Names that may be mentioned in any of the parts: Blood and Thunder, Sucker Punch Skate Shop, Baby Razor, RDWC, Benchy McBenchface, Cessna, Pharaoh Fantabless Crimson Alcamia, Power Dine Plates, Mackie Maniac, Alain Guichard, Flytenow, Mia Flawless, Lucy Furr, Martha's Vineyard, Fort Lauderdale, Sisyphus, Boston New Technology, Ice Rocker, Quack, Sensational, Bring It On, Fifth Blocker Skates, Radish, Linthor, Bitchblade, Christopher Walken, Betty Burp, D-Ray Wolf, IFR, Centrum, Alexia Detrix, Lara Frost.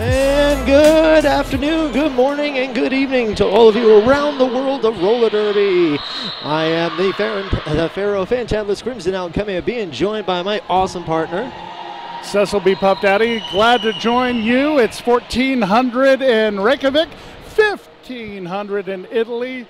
And good afternoon, good morning, and good evening to all of you around the world of roller derby. I am the Pharaoh Fantabless Crimson Alcamia, being joined by my awesome partner, Cecil B. Pop Daddy. Glad to join you. It's 1400 in Reykjavik, 1500 in Italy,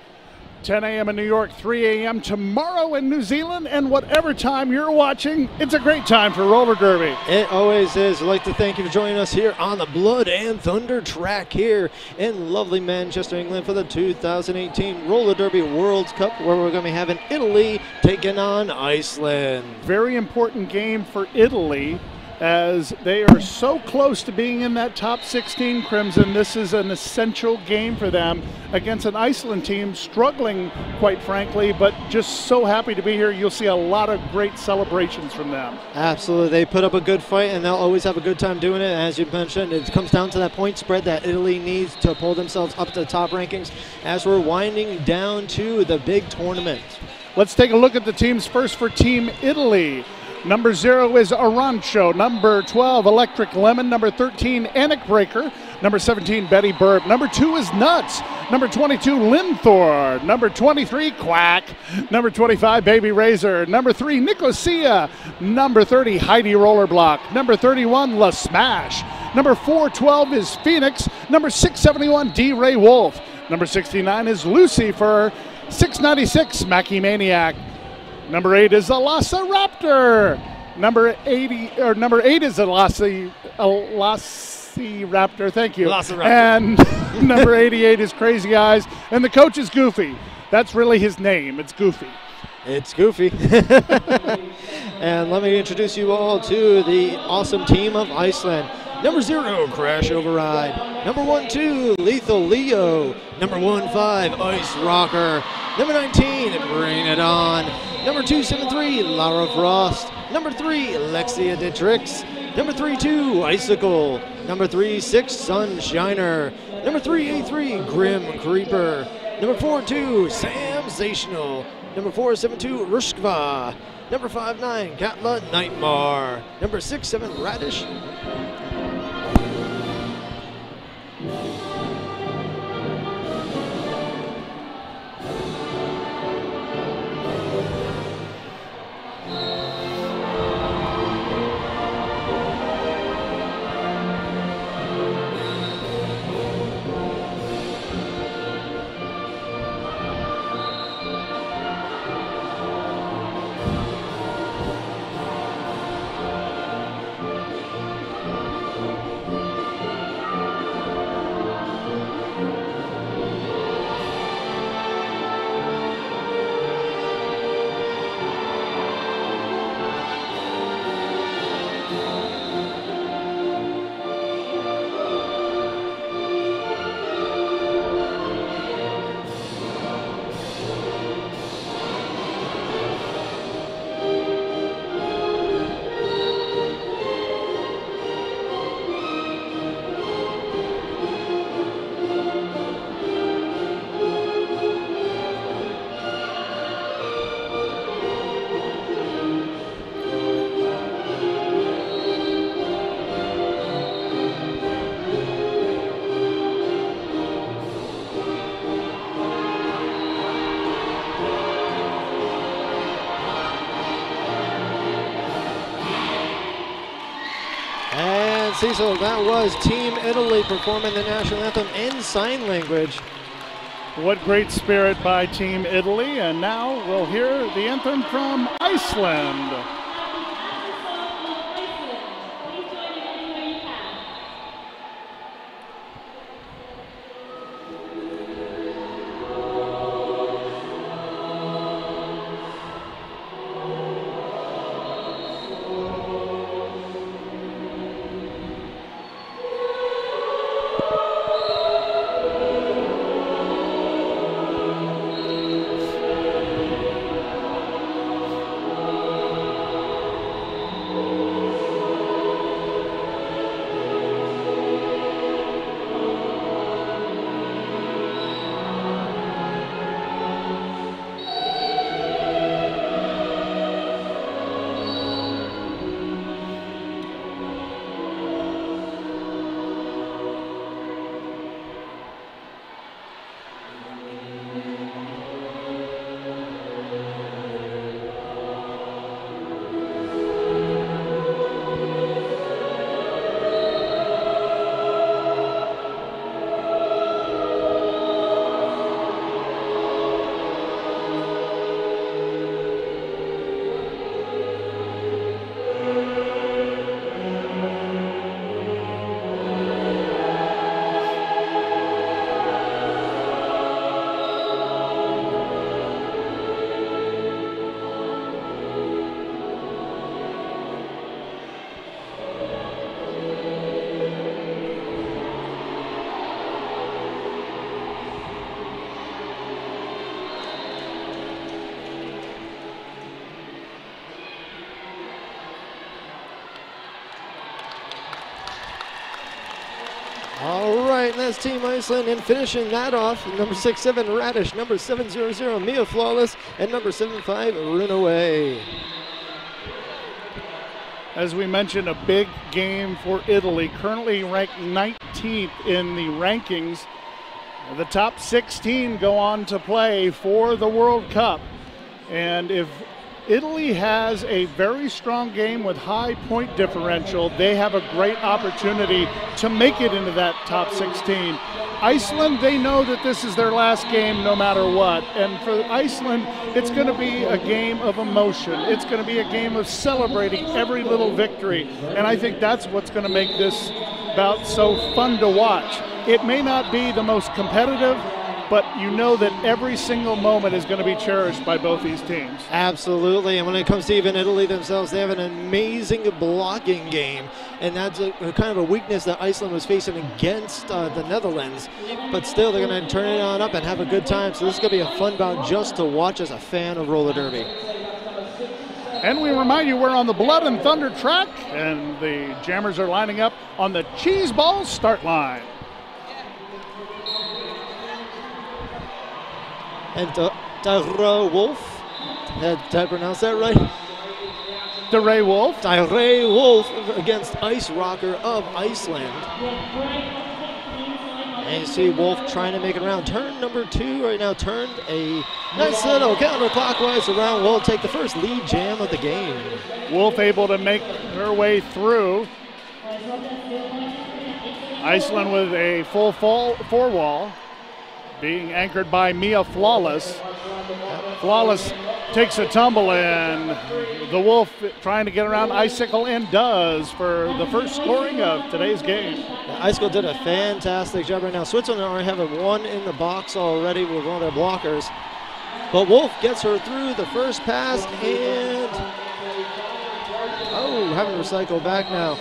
10 a.m. in New York, 3 a.m. tomorrow in New Zealand, and whatever time you're watching, it's a great time for roller derby. It always is. I'd like to thank you for joining us here on the Blood and Thunder track here in lovely Manchester, England for the 2018 Roller Derby World Cup, where we're going to be having Italy taking on Iceland. Very important game for Italy, as they are so close to being in that top 16, Crimson. This is an essential game for them against an Iceland team struggling, quite frankly, but just so happy to be here. You'll see a lot of great celebrations from them. Absolutely. They put up a good fight, and they'll always have a good time doing it. As you mentioned, it comes down to that point spread that Italy needs to pull themselves up to the top rankings as we're winding down to the big tournament. Let's take a look at the teams first for Team Italy. Number 0 is Arancio, number 12, Electric Lemon, number 13, Anik Breaker, number 17, Betty Burp, number 2 is Nuts, number 22, Linthor, number 23, Quack, number 25, Baby Razor, number 3, Nicosia, number 30, Heidi Rollerblock, number 31, La Smash, number 412 is Phoenix, number 671, D-Ray Wolf, number 69 is Lucifer, 696, Mackie Maniac, number 8 is Alassiraptor. Number eight is Alassiraptor. Thank you. Alassiraptor. And number 88 is Crazy Eyes. And the coach is Goofy. That's really his name. It's Goofy. It's Goofy. And let me introduce you all to the awesome team of Iceland. Number 0, Crash Override. Number 12, Lethal Leo. Number 15, Ice Rocker. Number 19, Bring It On. Number 273, Lara Frost. Number 3, Alexia Detrix. Number 32, Icicle. Number 36, Sunshiner. Number 383, Grim Creeper. Number 42, Sensational. Number 472, Ruskva. Number 59, Katla Nightmare. Number 67, Radish. Cecil, that was Team Italy performing the national anthem in sign language. What great spirit by Team Italy, and now we'll hear the anthem from Iceland. right, and that's Team Iceland. And finishing that off, number 67, Radish, number 700, Mia Flawless, and number 75, Runaway. As we mentioned, a big game for Italy, currently ranked 19th in the rankings. The top 16 go on to play for the World Cup. And if Italy has a very strong game with high point differential, they have a great opportunity to make it into that top 16. Iceland, they know that this is their last game no matter what. And for Iceland, it's going to be a game of emotion. It's going to be a game of celebrating every little victory. And I think that's what's going to make this bout so fun to watch. It may not be the most competitive, but you know that every single moment is going to be cherished by both these teams. Absolutely, and when it comes to even Italy themselves, they have an amazing blocking game, and that's a kind of a weakness that Iceland was facing against the Netherlands, but still they're going to turn it on up and have a good time, so this is going to be a fun bout just to watch as a fan of roller derby. And we remind you, we're on the Blood and Thunder track, and the Jammers are lining up on the cheese ball start line. And D-Ray Wolf, did I pronounce that right? D-Ray Wolf. D-Ray Wolf against Ice Rocker of Iceland. And you see Wolf trying to make it around. Turn number 2 right now, turned a nice little counterclockwise around. Will take the first lead jam of the game. Wolf able to make her way through. Iceland with a full four wall, being anchored by Mia Flawless. Flawless takes a tumble and the Wolf trying to get around Icicle and does for the first scoring of today's game. Now, Icicle did a fantastic job right now. Switzerland already have a one in the box already with one of their blockers. But Wolf gets her through the first pass and, oh, having to recycle back now.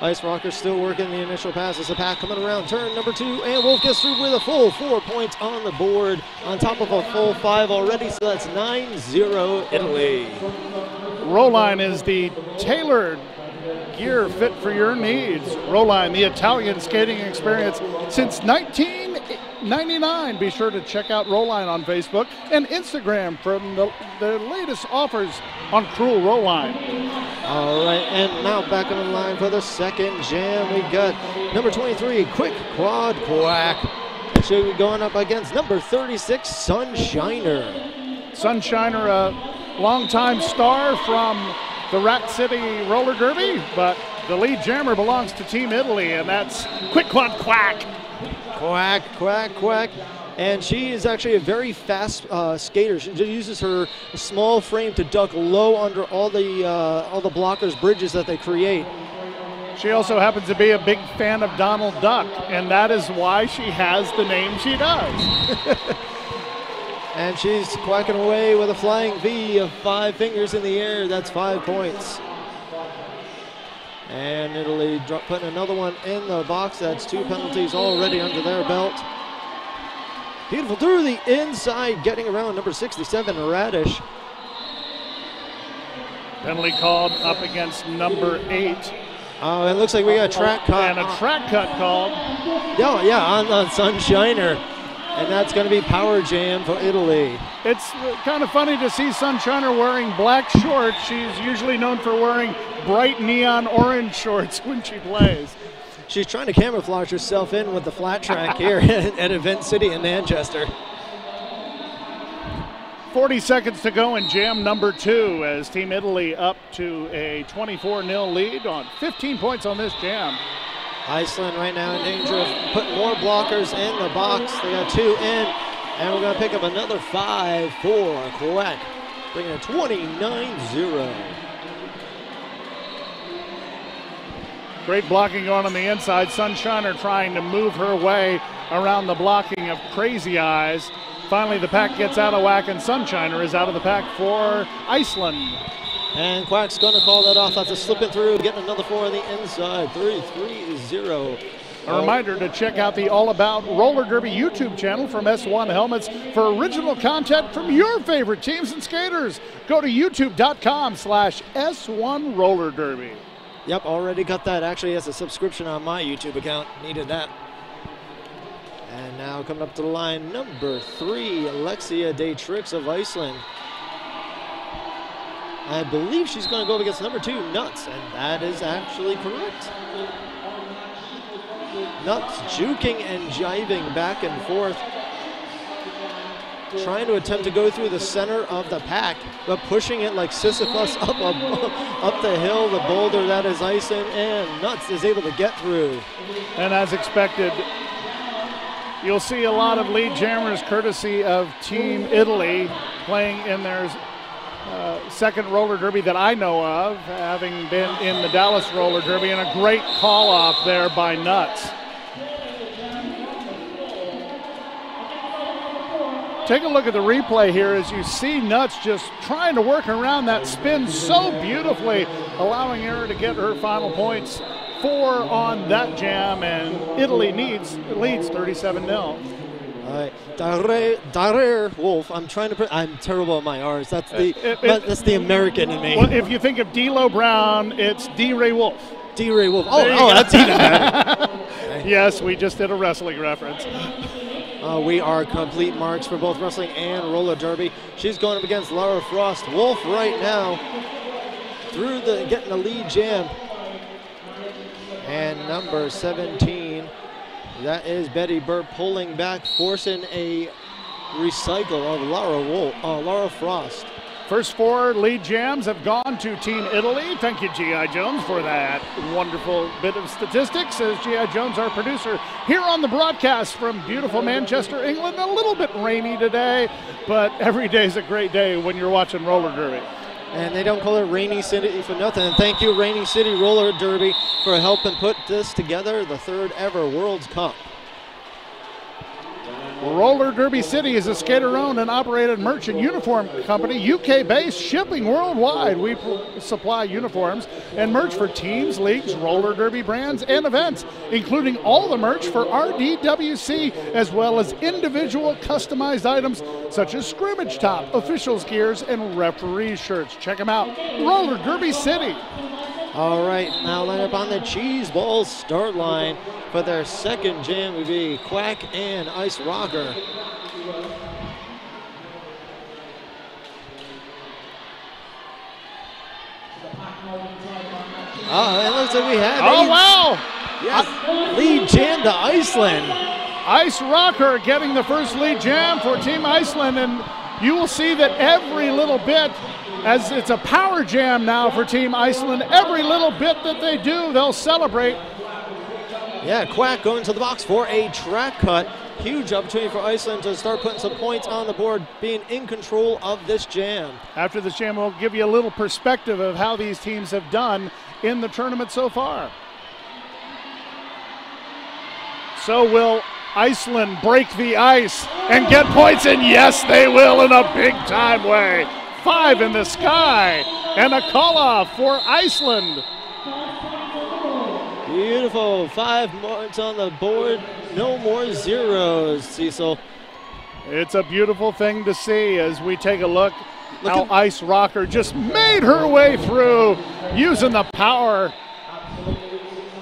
Ice Rocker still working the initial passes. The pack coming around turn number 2, and Wolf gets through with a full 4 points on the board on top of a full 5 already, so that's 9-0 Italy. Roll Line is the tailored gear fit for your needs. Roll Line, the Italian skating experience since 1999. Be sure to check out Roll Line on Facebook and Instagram for the latest offers on Cruel Roll Line. All right, and now back on the line for the second jam. We got number 23, Quick Quad Quack. She'll be going up against number 36, Sunshiner. Sunshiner, a longtime star from the Rat City Roller Derby, but the lead jammer belongs to Team Italy, and that's Quick Quad Quack. Quack, quack, quack. And she is actually a very fast skater. She uses her small frame to duck low under all the blockers' bridges that they create. She also happens to be a big fan of Donald Duck, and that is why she has the name she does. And she's quacking away with a flying V of 5 fingers in the air. That's 5 points. And Italy putting another one in the box. That's 2 penalties already under their belt. Beautiful through the inside, getting around number 67, Radish. Penalty called up against number 8. Oh, it looks like we got a track cut. And a track cut called. Yeah, on Sunshiner. And that's going to be power jam for Italy. It's kind of funny to see Sunshiner wearing black shorts. She's usually known for wearing bright neon orange shorts when she plays. She's trying to camouflage herself in with the flat track here at Event City in Manchester. 40 seconds to go in jam number 2 as Team Italy up to a 24-0 lead on 15 points on this jam. Iceland right now in danger of putting more blockers in the box. They got 2 in, and we're going to pick up another 5 for Quack, bringing a 29-0. Great blocking on the inside. Sunshiner trying to move her way around the blocking of Crazy Eyes. Finally, the pack gets out of whack, and Sunshiner is out of the pack for Iceland. And Quack's going to call that off. That's a slipping through, getting another 4 on the inside. 3-0. A reminder to check out the All About Roller Derby YouTube channel from S1 Helmets for original content from your favorite teams and skaters. Go to youtube.com/S1 Roller Derby. Yep, already got that. Actually, as a subscription on my YouTube account. Needed that. And now coming up to line number 3, Alexia Detrix of Iceland. I believe she's going to go up against number 2, Nuts, and that is actually correct. Nuts juking and jiving back and forth, trying to attempt to go through the center of the pack, but pushing it like Sisyphus up the hill, the boulder that is Iceland, and Nuts is able to get through. And as expected, you'll see a lot of lead jammers courtesy of Team Italy playing in their second roller derby that I know of, having been in the Dallas roller derby, and a great call off there by Nuts. Take a look at the replay here as you see Nuts just trying to work around that spin so beautifully, allowing her to get her final points, 4 on that jam, and Italy leads 37-0. All right, D-Ray Wolf. I'm terrible at my R's. That's the American in me. Well, if you think of D'Lo Brown, it's D-Ray Wolf. D-Ray Wolf. Oh, that's even better. Okay. Yes, we just did a wrestling reference. We are complete marks for both wrestling and roller derby. She's going up against Lara Frost. Wolf right now getting a lead jam. And number 17, that is Betty Burp, pulling back, forcing a recycle of Lara Frost. First 4 lead jams have gone to Team Italy. Thank you, G.I. Jones, for that wonderful bit of statistics. As G.I. Jones, our producer, here on the broadcast from beautiful Manchester, England. A little bit rainy today, but every day's a great day when you're watching roller derby. And they don't call it Rainy City for nothing. And thank you, Rainy City Roller Derby, for helping put this together, the 3rd ever World Cup. Roller Derby City is a skater-owned and operated merchant uniform company, UK-based, shipping worldwide. We supply uniforms and merch for teams, leagues, roller derby brands, and events, including all the merch for RDWC, as well as individual customized items such as scrimmage top, officials' gears, and referee shirts. Check them out, Roller Derby City. All right, now line up on the cheese ball start line for their second jam would be Quack and Ice Rocker. It looks like we have lead jam to Iceland. Ice Rocker getting the first lead jam for Team Iceland, and you will see that every little bit, as it's a power jam now for Team Iceland, every little bit that they do, they'll celebrate. Yeah, Quack going to the box for a track cut. Huge opportunity for Iceland to start putting some points on the board, being in control of this jam. After this jam, we'll give you a little perspective of how these teams have done in the tournament so far. So will Iceland break the ice and get points? And yes, they will, in a big time way. 5 in the sky, and a call off for Iceland. Beautiful, 5 points on the board, no more zeros, Cecil. It's a beautiful thing to see as we take a look how Ice Rocker just made her way through using the power.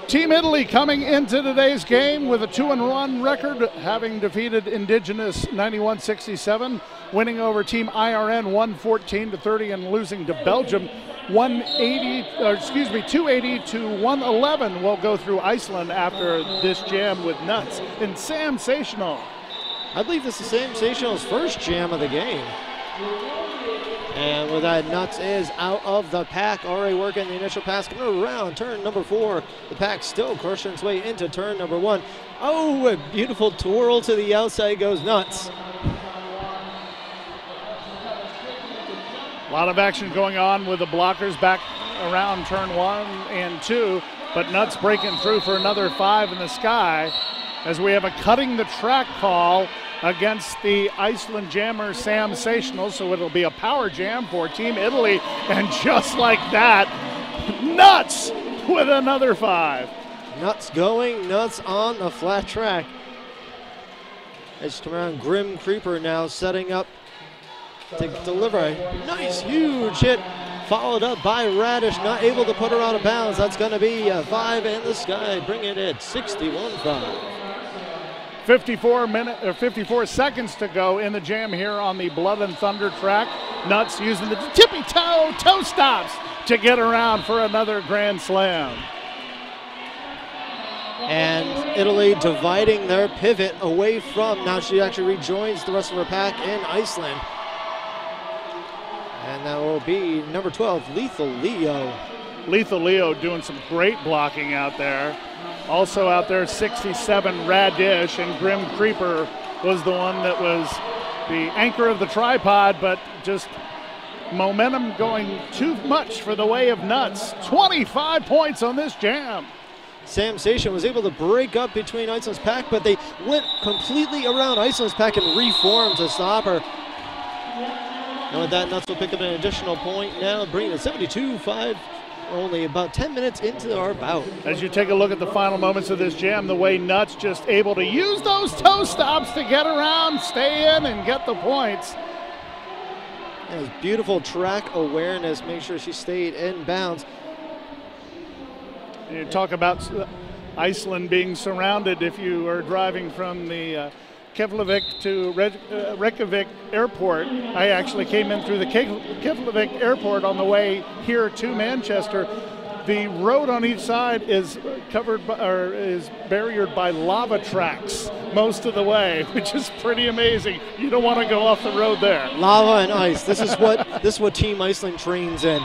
Team Italy coming into today's game with a 2-1 record, having defeated Indigenous 91-67, winning over Team IRN 114-30, and losing to Belgium 280 to 111. We'll go through Iceland after this jam with Nuts and Sensational. I believe this is Sensational's first jam of the game. And with that, Nuts is out of the pack, already working the initial pass. Coming around turn number 4. The pack still crushing its way into turn number 1. Oh, a beautiful twirl to the outside goes Nuts. A lot of action going on with the blockers back around turn 1 and 2, but Nuts breaking through for another 5 in the sky as we have a cutting the track call against the Iceland jammer Sensational, so it'll be a power jam for Team Italy, and just like that, Nuts with another 5. Nuts going nuts on the flat track. It's around Grim Creeper now setting up to deliver a nice huge hit, followed up by Radish, not able to put her out of bounds. That's gonna be a 5 in the sky, bringing it at 61-5. 54 seconds to go in the jam here on the Blood and Thunder track. Nuts using the tippy toe stops to get around for another grand slam. And Italy dividing their pivot away from, now she actually rejoins the rest of her pack in Iceland. And that will be number 12, Lethal Leo. Lethal Leo doing some great blocking out there. Also out there, 67, Radish, and Grim Creeper was the one that was the anchor of the tripod, but just momentum going too much for the way of Nuts. 25 points on this jam. Sam Station was able to break up between Iceland's pack, but they went completely around Iceland's pack and reformed to stop her. And with that, Nuts will pick up an additional point now, bringing it 72-5. Only about 10 minutes into our bout. As you take a look at the final moments of this jam, the way Nuts just able to use those toe stops to get around, stay in, and get the points. That was beautiful track awareness. Make sure she stayed in bounds. You talk about Iceland being surrounded. If you are driving from the Keflavik to Reykjavik Airport. I actually came in through the Keflavik Airport on the way here to Manchester. The road on each side is covered by, or is barriered by lava tracks most of the way, which is pretty amazing. You don't want to go off the road there. Lava and ice. This is what Team Iceland trains in.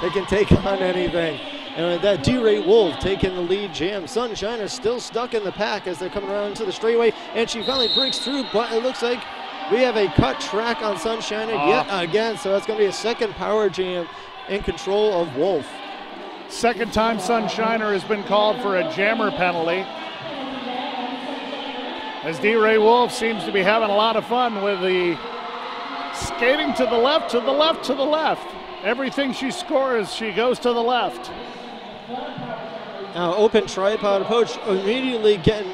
They can take on anything. And with that, D-Ray Wolf taking the lead jam. Sunshiner still stuck in the pack as they're coming around to the straightaway, and she finally breaks through, but it looks like we have a cut track on Sunshiner yet again, so that's going to be a second power jam in control of Wolf. Second time Sunshiner has been called for a jammer penalty. As D-Ray Wolf seems to be having a lot of fun with the skating to the left, to the left, to the left. Everything she scores, she goes to the left. Now open tripod approach immediately getting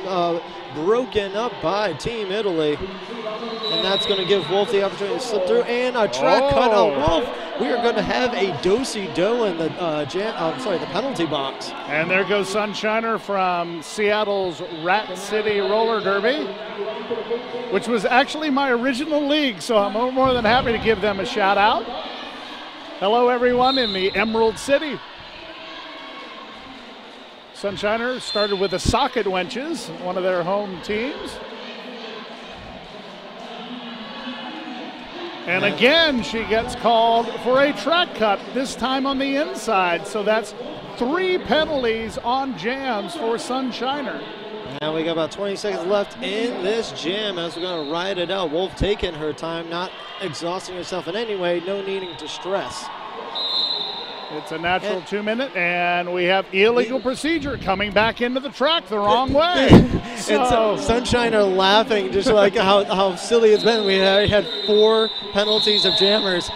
broken up by Team Italy. And that's going to give Wolf the opportunity to slip through. And a track cut on Wolf. We are going to have a do-si-do in the the penalty box. And there goes Sunshiner from Seattle's Rat City Roller Derby, which was actually my original league, so I'm more than happy to give them a shout out. Hello everyone in the Emerald City. Sunshiner started with the Socket Wenches, one of their home teams. And again, she gets called for a track cut, this time on the inside. So that's 3 penalties on jams for Sunshiner. Now we got about 20 seconds left in this jam as we're going to ride it out. Wolf taking her time, not exhausting herself in any way, no needing to stress. It's a natural 2 minute, and we have illegal procedure coming back into the track the wrong way. So Sunshiner laughing just like how silly it's been. We had 4 penalties of jammers.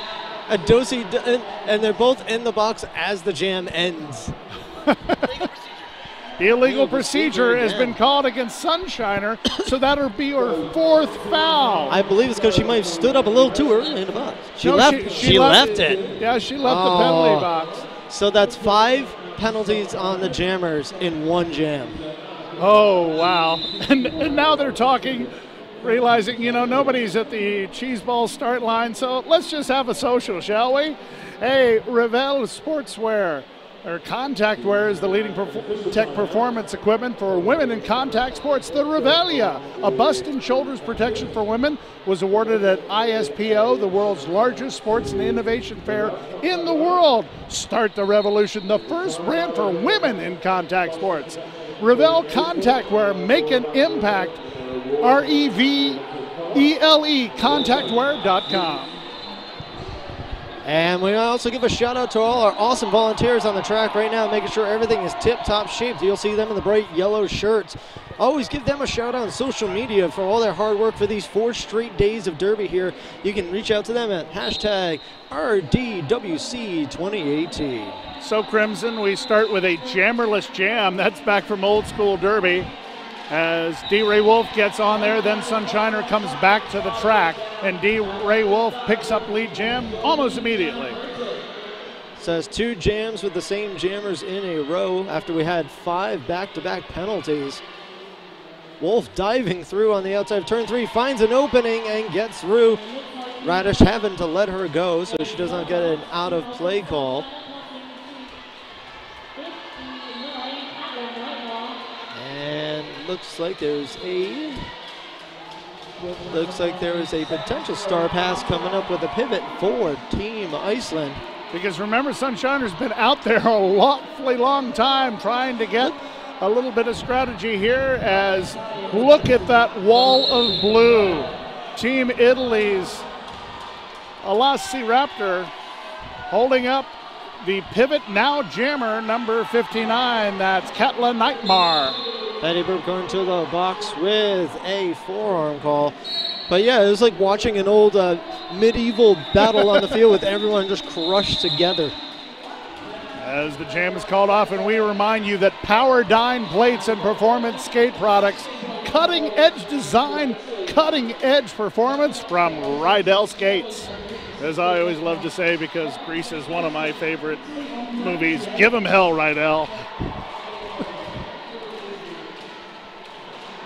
A do-si, and they're both in the box as the jam ends. The illegal procedure has been called against Sunshiner, so that'll be her 4th foul. I believe it's because she might have stood up a little too early in the box. She left it. Yeah, she left the penalty box. So that's 5 penalties on the jammers in one jam. Oh, wow. And now they're talking, realizing, you know, nobody's at the cheese ball start line, so let's just have a social, shall we? Hey, Rydell Sportswear. Or Contact Wear is the leading tech performance equipment for women in contact sports. The Revelia, a bust and shoulders protection for women, was awarded at ISPO, the world's largest sports and innovation fair in the world. Start the revolution, the first brand for women in contact sports. Rydell Contact Wear, make an impact. R-E-V-E-L-E, contactwear.com. And we also give a shout out to all our awesome volunteers on the track right now, making sure everything is tip-top shaped. You'll see them in the bright yellow shirts. Always give them a shout out on social media for all their hard work for these 4 straight days of Derby here. You can reach out to them at hashtag RDWC2018. So Crimson, we start with a jammerless jam. That's back from old school Derby. As D-Ray Wolf gets on there, then Sunshiner comes back to the track, and D-Ray Wolf picks up lead jam almost immediately. So that's 2 jams with the same jammers in a row after we had 5 back-to-back penalties. Wolf diving through on the outside of turn three, finds an opening and gets through. Radish having to let her go so she doesn't get an out of play call. And looks like there is a potential star pass coming up with a pivot for Team Iceland. Because remember, Sunshiner's been out there a long time trying to get a little bit of strategy here, as look at that wall of blue. Team Italy's Alassiraptor holding up the pivot now jammer number 59, that's Katla Nightmar. Betty Burp going to the box with a forearm call. But yeah, it was like watching an old medieval battle on the field with everyone just crushed together. As the jam is called off, and we remind you that Power Dine plates and performance skate products, cutting edge design, cutting edge performance from Rydell Skates. As I always love to say, because Grease is one of my favorite movies, give them hell, Rydell.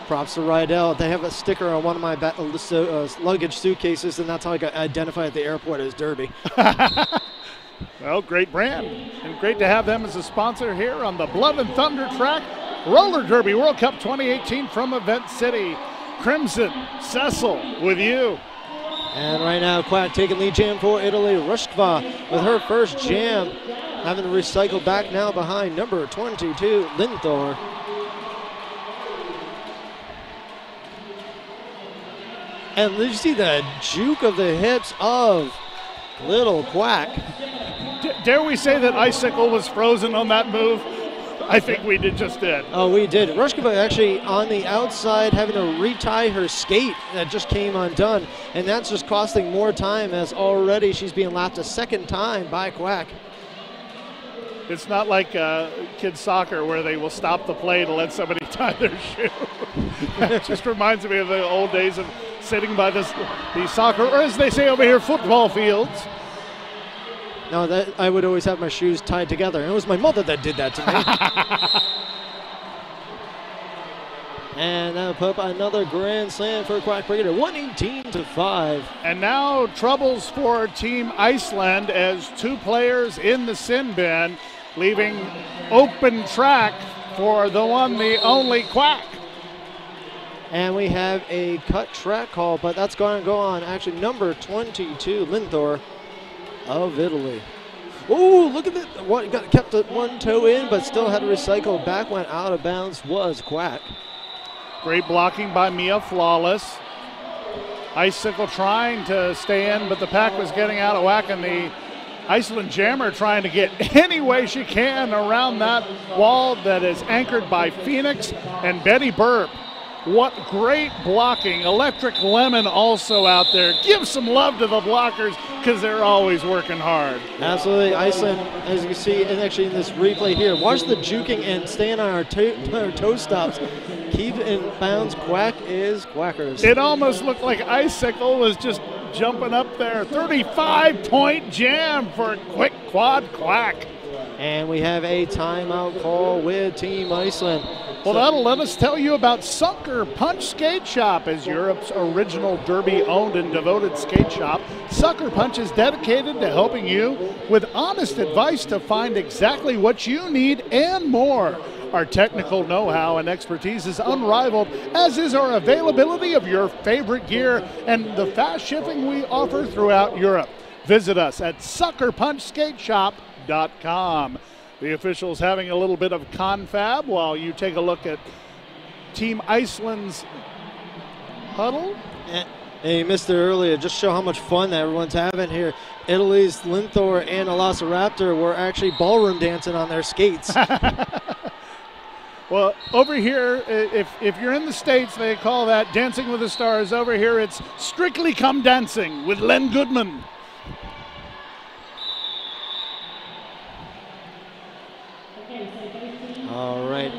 Props to Rydell. They have a sticker on one of my luggage suitcases, and that's how I got identified at the airport as Derby. Well, great brand, and great to have them as a sponsor here on the Blood and Thunder track. Roller Derby World Cup 2018 from Event City. Crimson, Cecil with you. And right now, Quack taking lead jam for Italy. Ruskva with her first jam, having to recycle back now behind number 22, Linthor. And did you see the juke of the hips of little Quack? Dare we say that Icicle was frozen on that move? I think we did. Oh, we did. Ruskva actually on the outside having to retie her skate that just came undone, and that's just costing more time, as already she's being lapped a second time by Quack. It's not like kids soccer where they will stop the play to let somebody tie their shoe. It just reminds me of the old days of sitting by the soccer, or as they say over here, football fields. No, that, I would always have my shoes tied together, and it was my mother that did that to me. And now Pope, another grand slam for Quack Brigadier, 118-5. And now troubles for Team Iceland, as two players in the sin bin, leaving open track for the one, the only Quack. And we have a cut track call, but that's going to go on actually number 22, Linthor of Italy. Oh, look at that. What, got kept the one toe in, but still had to recycle back. Went out of bounds was Quack. Great blocking by Mia Flawless. Icicle trying to stay in, but the pack was getting out of whack, and the Iceland jammer trying to get any way she can around that wall that is anchored by Phoenix and Betty Burp. What great blocking. Electric Lemon also out there. Give some love to the blockers, because they're always working hard. Absolutely. Iceland, as you can see, and actually in this replay here, watch the juking and staying on our toe stops. Keep in bounds. Quack is Quackers. It almost looked like Icicle was just jumping up there. 35-point jam for Quick Quad Quack. And we have a timeout call with Team Iceland. Well, that'll let us tell you about Sucker Punch Skate Shop. As Europe's original derby-owned and devoted skate shop, Sucker Punch is dedicated to helping you with honest advice to find exactly what you need and more. Our technical know-how and expertise is unrivaled, as is our availability of your favorite gear and the fast shipping we offer throughout Europe. Visit us at suckerpunchskateshop.com. The officials having a little bit of confab while you take a look at Team Iceland's huddle. Hey, you missed it earlier. Just show how much fun that everyone's having here. Italy's Linthor and Alassiraptor were actually ballroom dancing on their skates. Well, over here, if you're in the States, they call that Dancing with the Stars. Over here, it's Strictly Come Dancing with Len Goodman. All right,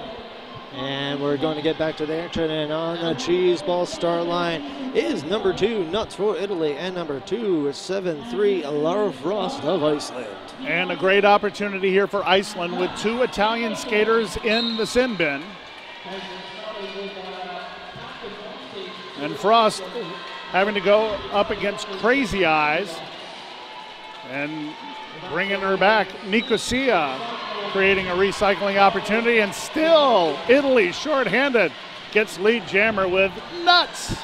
and we're going to get back to the action, and on the cheese ball star line is number 2, Nuts for Italy, and number 273, Lara Frost of Iceland. And a great opportunity here for Iceland with two Italian skaters in the sin bin. And Frost having to go up against Crazy Eyes and bringing her back. Nicosia creating a recycling opportunity, and still Italy shorthanded. Gets lead jammer with Nuts.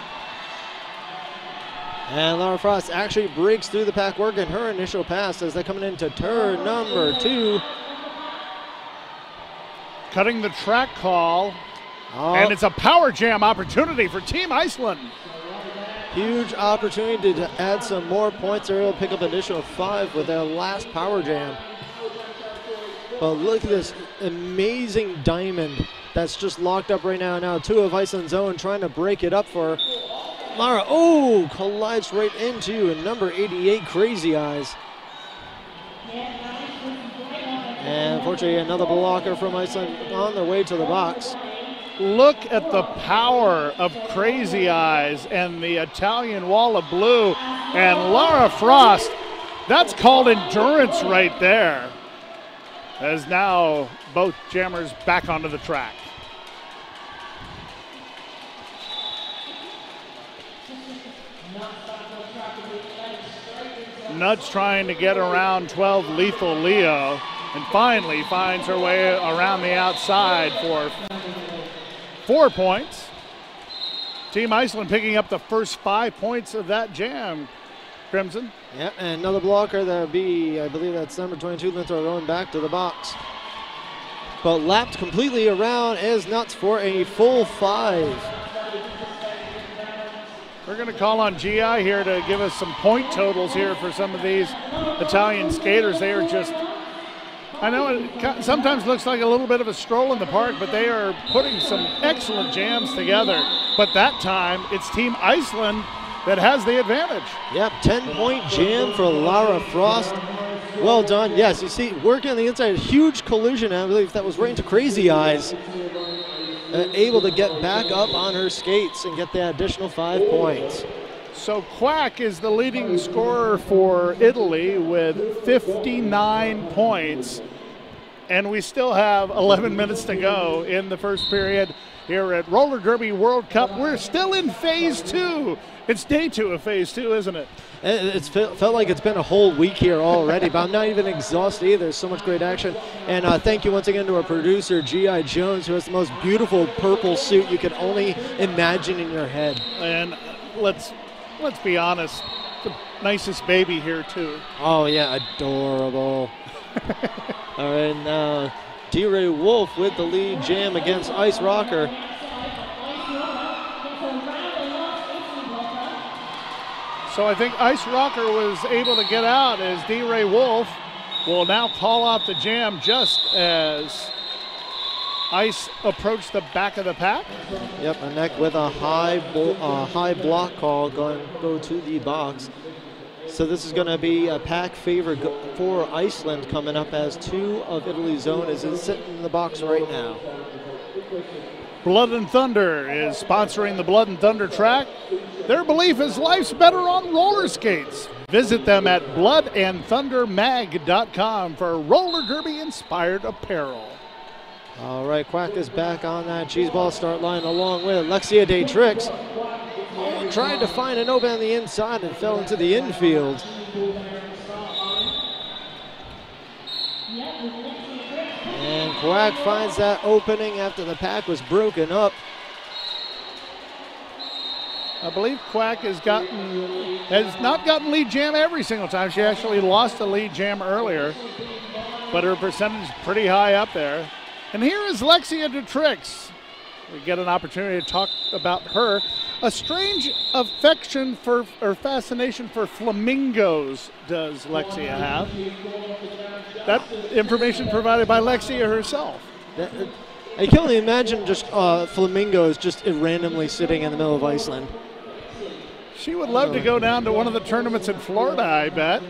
And Lara Frost actually breaks through the pack work in her initial pass as they're coming into turn number 2. Cutting the track call. Oh. And it's a power jam opportunity for Team Iceland. Huge opportunity to add some more points. They're able to pick up an additional 5 with their last power jam. But look at this amazing diamond that's just locked up right now. Now two of Iceland's own trying to break it up for Lara. Oh, collides right into number 88, Crazy Eyes. And unfortunately, another blocker from Iceland on their way to the box. Look at the power of Crazy Eyes and the Italian wall of blue. And Lara Frost, that's called endurance right there. As now both jammers back onto the track. Nuts trying to get around 12 Lethal Leo, and finally finds her way around the outside for 4 points. Team Iceland picking up the first 5 points of that jam, Crimson. Yeah, and another blocker. That'll be, I believe that's number 22, Linthor, going back to the box. But lapped completely around is Nuts for a full 5. We're going to call on GI here to give us some point totals here for some of these Italian skaters. They are just, I know it sometimes looks like a little bit of a stroll in the park, but they are putting some excellent jams together. But that time, it's Team Iceland that has the advantage. Yep, 10-point jam for Lara Frost. Well done. Yes, you see, working on the inside, a huge collision, I believe that was right into Crazy Eyes. Able to get back up on her skates and get the additional 5 points. So Quack is the leading scorer for Italy with 59 points. And we still have 11 minutes to go in the first period here at Roller Derby World Cup. We're still in phase 2. It's day 2 of phase 2, isn't it? It's felt like it's been a whole week here already, but I'm not even exhausted either. There's so much great action. And thank you once again to our producer, G.I. Jones, who has the most beautiful purple suit you can only imagine in your head. And let's be honest, the nicest baby here too. Oh yeah, adorable. All right, now D-Ray Wolf with the lead jam against Ice Rocker. So I think Ice Rocker was able to get out as D-Ray Wolf will now call off the jam just as Ice approached the back of the pack. Yep, a neck with a high block call going go to the box. So this is going to be a pack favorite for Iceland coming up as 2 of Italy's own is sitting in the box right now. Blood and Thunder is sponsoring the Blood and Thunder track. Their belief is life's better on roller skates. Visit them at bloodandthundermag.com for roller derby inspired apparel. All right, Quack is back on that cheese ball start line along with Alexia Detrix. Oh, tried to find an open on the inside and fell into the infield. And Quack finds that opening after the pack was broken up. I believe Quack has not gotten lead jam every single time. She actually lost the lead jam earlier, but her percentage is pretty high up there. And here is Alexia Detrix. We get an opportunity to talk about her. A strange affection for, or fascination for flamingos does Alexia have. That information provided by Alexia herself. I can only imagine just flamingos just randomly sitting in the middle of Iceland. She would love to go down to one of the tournaments in Florida, I bet.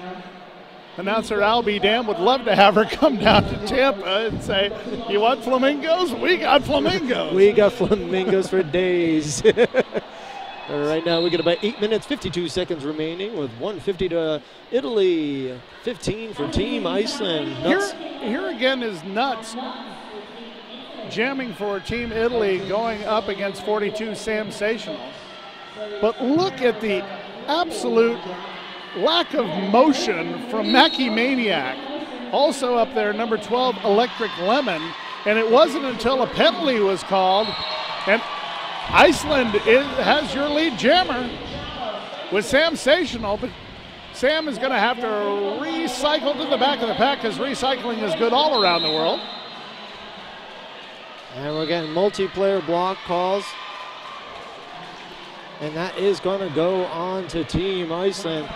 Announcer Albie Dam would love to have her come down to Tampa and say, you want flamingos? We got flamingos. We got flamingos for days. Right now we got about 8 minutes, 52 seconds remaining with 150 to Italy, 15 for Team Iceland. Nuts. Here again is Nuts. Jamming for Team Italy, going up against 42 Sensational. But look at the absolute lack of motion from Mackie Maniac. Also up there, number 12, Electric Lemon. And it wasn't until a penalty was called. And Iceland has your lead jammer with Sensational. But Sam is going to have to recycle to the back of the pack because recycling is good all around the world. And we're getting multiplayer block calls. And that is going to go on to Team Iceland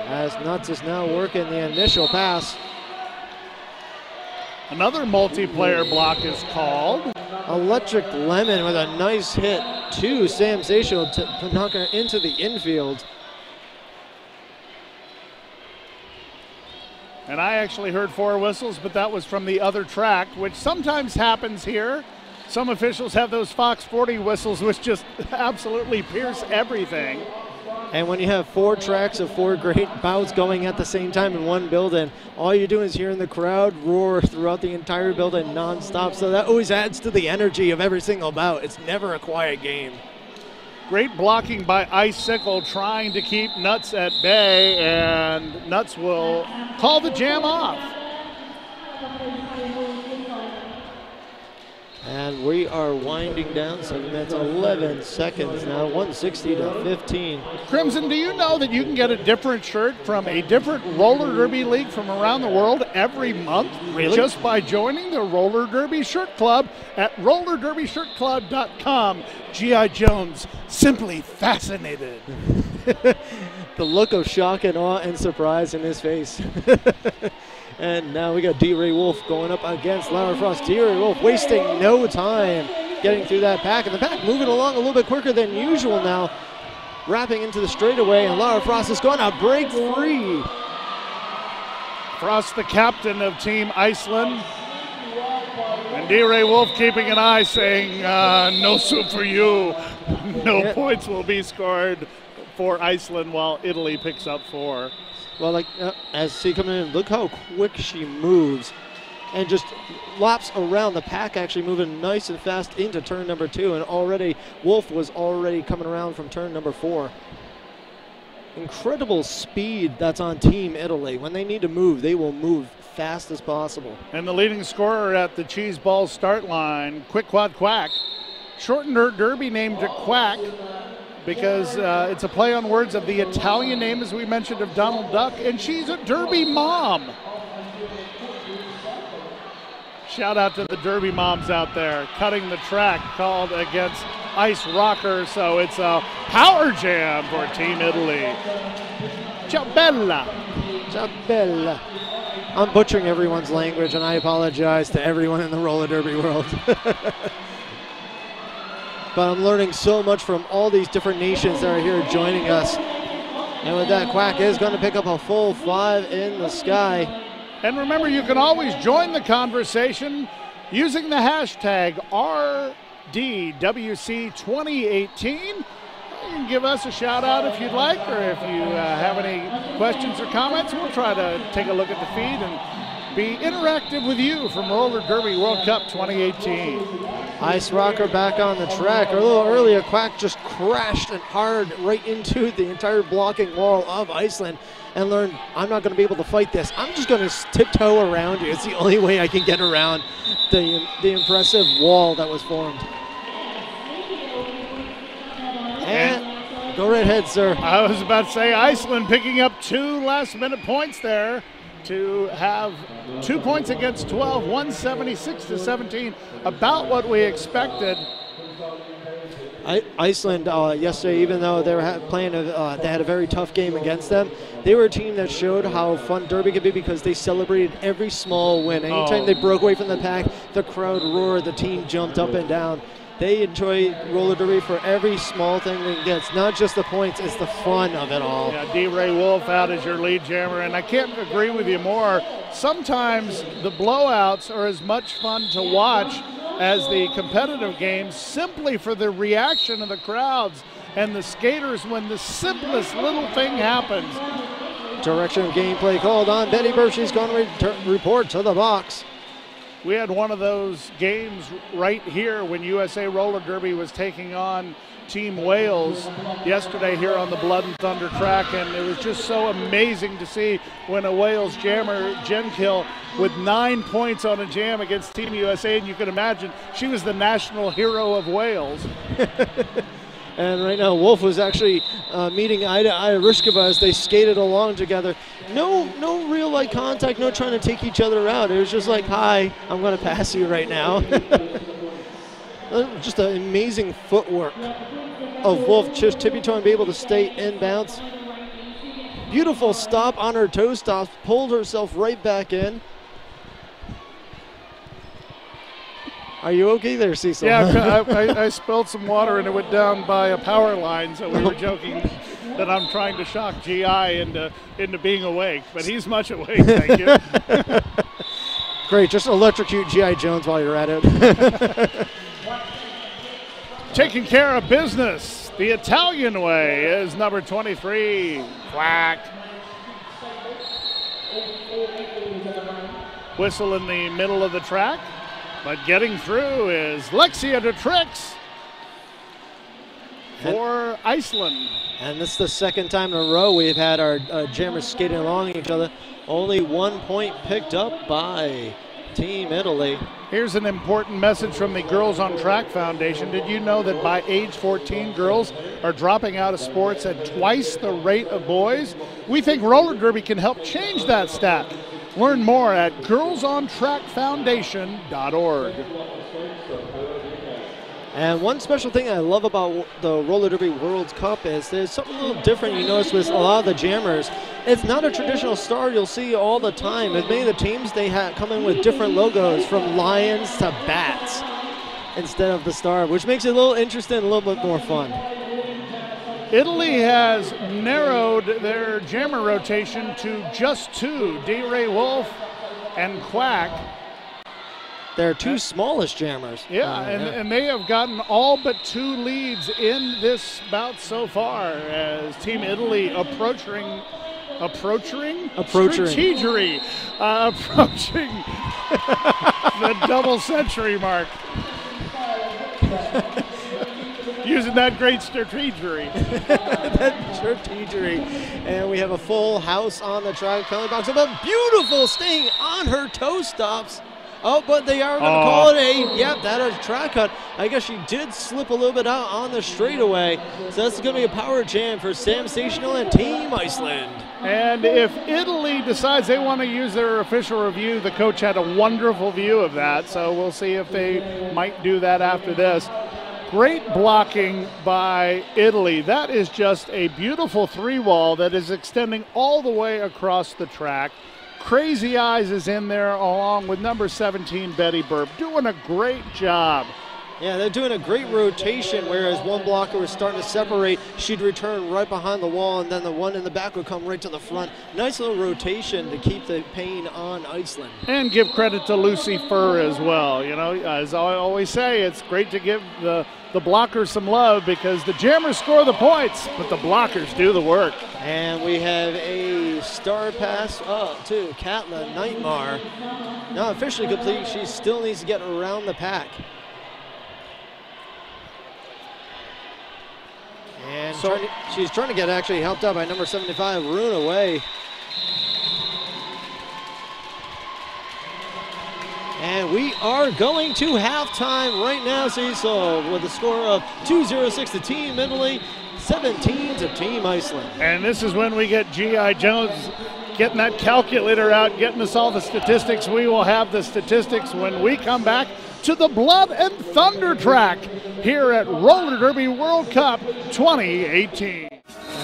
as Nuts is now working the initial pass. Another multiplayer block is called. Electric Lemon with a nice hit to Sensational to knock her into the infield. And I actually heard four whistles, but that was from the other track, which sometimes happens here. Some officials have those Fox 40 whistles, which just absolutely pierce everything. And when you have four tracks of four great bouts going at the same time in one building, all you're doing is hearing the crowd roar throughout the entire building nonstop. So that always adds to the energy of every single bout. It's never a quiet game. Great blocking by Icicle, trying to keep Nuts at bay, and Nuts will call the jam off. And we are winding down, so that's 11 seconds now, 160 to 15. Crimson, do you know that you can get a different shirt from a different roller derby league from around the world every month? Really? Just by joining the Roller Derby Shirt Club at rollerderbyshirtclub.com. G.I. Jones, simply fascinated. The look of shock and awe and surprise in his face. And now we got D-Ray Wolf going up against Lara Frost. D-Ray Wolf wasting no time getting through that pack. And the pack moving along a little bit quicker than usual now. Wrapping into the straightaway, and Lara Frost is going to break free. Frost, the captain of Team Iceland. And D-Ray Wolf keeping an eye saying, no soup for you. No points will be scored for Iceland while Italy picks up four. Well, like as she comes in, look how quick she moves and just lops around the pack, actually moving nice and fast into turn number two. And already, Wolf was already coming around from turn number four. Incredible speed that's on Team Italy. When they need to move, they will move fast as possible. And the leading scorer at the cheese ball start line, Quick Quad Quack, shortened her derby name to Quack, because it's a play on words of the Italian name, as we mentioned, of Donald Duck, and she's a derby mom. Shout out to the derby moms out there, cutting the track, called against Ice Rocker, so it's a power jam for Team Italy. Ciao bella. Ciao bella. I'm butchering everyone's language, and I apologize to everyone in the roller derby world. But I'm learning so much from all these different nations that are here joining us. And with that, Quack is going to pick up a full five in the sky. And remember, you can always join the conversation using the hashtag RDWC2018. You can give us a shout out if you'd like, or if you have any questions or comments. We'll try to take a look at the feed and be interactive with you from Roller Derby World Cup 2018. Ice Rocker back on the track. A little earlier, Quack just crashed and hard right into the entire blocking wall of Iceland and learned, I'm not going to be able to fight this. I'm just going to tiptoe around you. It's the only way I can get around the impressive wall that was formed. And go right ahead, sir. I was about to say, Iceland picking up two last-minute points there to have 2 points against 12, 176 to 17, about what we expected. Iceland yesterday, even though they were playing, they had a very tough game against them, they were a team that showed how fun derby could be because they celebrated every small win. Anytime they broke away from the pack, the crowd roared, the team jumped up and down. They enjoy roller derby for every small thing they get. It's not just the points, it's the fun of it all. Yeah, D-Ray Wolf out as your lead jammer, and I can't agree with you more. Sometimes the blowouts are as much fun to watch as the competitive games, simply for the reaction of the crowds and the skaters when the simplest little thing happens. Direction of gameplay called on Betty Burp. She's going to report to the box. We had one of those games right here when USA Roller Derby was taking on Team Wales yesterday here on the Blood and Thunder track, and it was just so amazing to see when a Wales jammer, Jen Kill, with 9 points on a jam against Team USA, and you can imagine she was the national hero of Wales. And right now Wolf was actually meeting eye to eye Ruskva as they skated along together. No real like contact, no trying to take each other out. It was just like, hi, I'm gonna pass you right now. Just an amazing footwork of Wolf, just tippy toe and be able to stay in bounce. Beautiful stop on her toe stops, pulled herself right back in. Are you okay there, Cecil? Yeah, I spilled some water and it went down by a power line, so we were joking that I'm trying to shock G.I. into being awake, but he's much awake, thank you. Great, just electrocute G.I. Jones while you're at it. Taking care of business the Italian way is number 23, Quack. Whistle in the middle of the track. But getting through is Alexia Detrix for Iceland. And this is the second time in a row we've had our jammers skating along each other. Only 1 point picked up by Team Italy. Here's an important message from the Girls on Track Foundation. Did you know that by age 14, girls are dropping out of sports at twice the rate of boys? We think roller derby can help change that stat. Learn more at girlsontrackfoundation.org. And one special thing I love about the Roller Derby World Cup is there's something a little different you notice with a lot of the jammers. It's not a traditional star you'll see all the time. With many of the teams, they come in with different logos, from lions to bats, instead of the star, which makes it a little interesting and a little bit more fun. Italy has narrowed their jammer rotation to just two, D-Ray Wolf and Quack. They're two smallest jammers. Yeah, and they have gotten all but two leads in this bout so far, as Team Italy approaching the double century mark. Using that great strategery. That strategery. And we have a full house on the track. Penalty box, but beautiful sting on her toe stops. Oh, but they are going to call it a, yep, that is track cut. I guess she did slip a little bit out on the straightaway. So that's going to be a power jam for Sensational and Team Iceland. And if Italy decides they want to use their official review, the coach had a wonderful view of that. So we'll see if they might do that after this. Great blocking by Italy. That is just a beautiful three wall that is extending all the way across the track. Crazy Eyes is in there along with number 17, Betty Burp, doing a great job. Yeah, they're doing a great rotation, whereas one blocker was starting to separate. She'd return right behind the wall, and then the one in the back would come right to the front. Nice little rotation to keep the pain on Iceland. And give credit to Lucy Furr as well. You know, as I always say, it's great to give the blockers some love, because the jammers score the points, but the blockers do the work. And we have a star pass up to Katla Nightmare. Not officially complete. She still needs to get around the pack. And so she's trying to get actually helped out by number 75, Runaway. And we are going to halftime right now, Cecil, with a score of 2-0-6 to Team Italy, 17 to Team Iceland. And this is when we get G.I. Jones getting that calculator out, getting us all the statistics. We will have the statistics when we come back to the Blood and Thunder track here at Roller Derby World Cup 2018.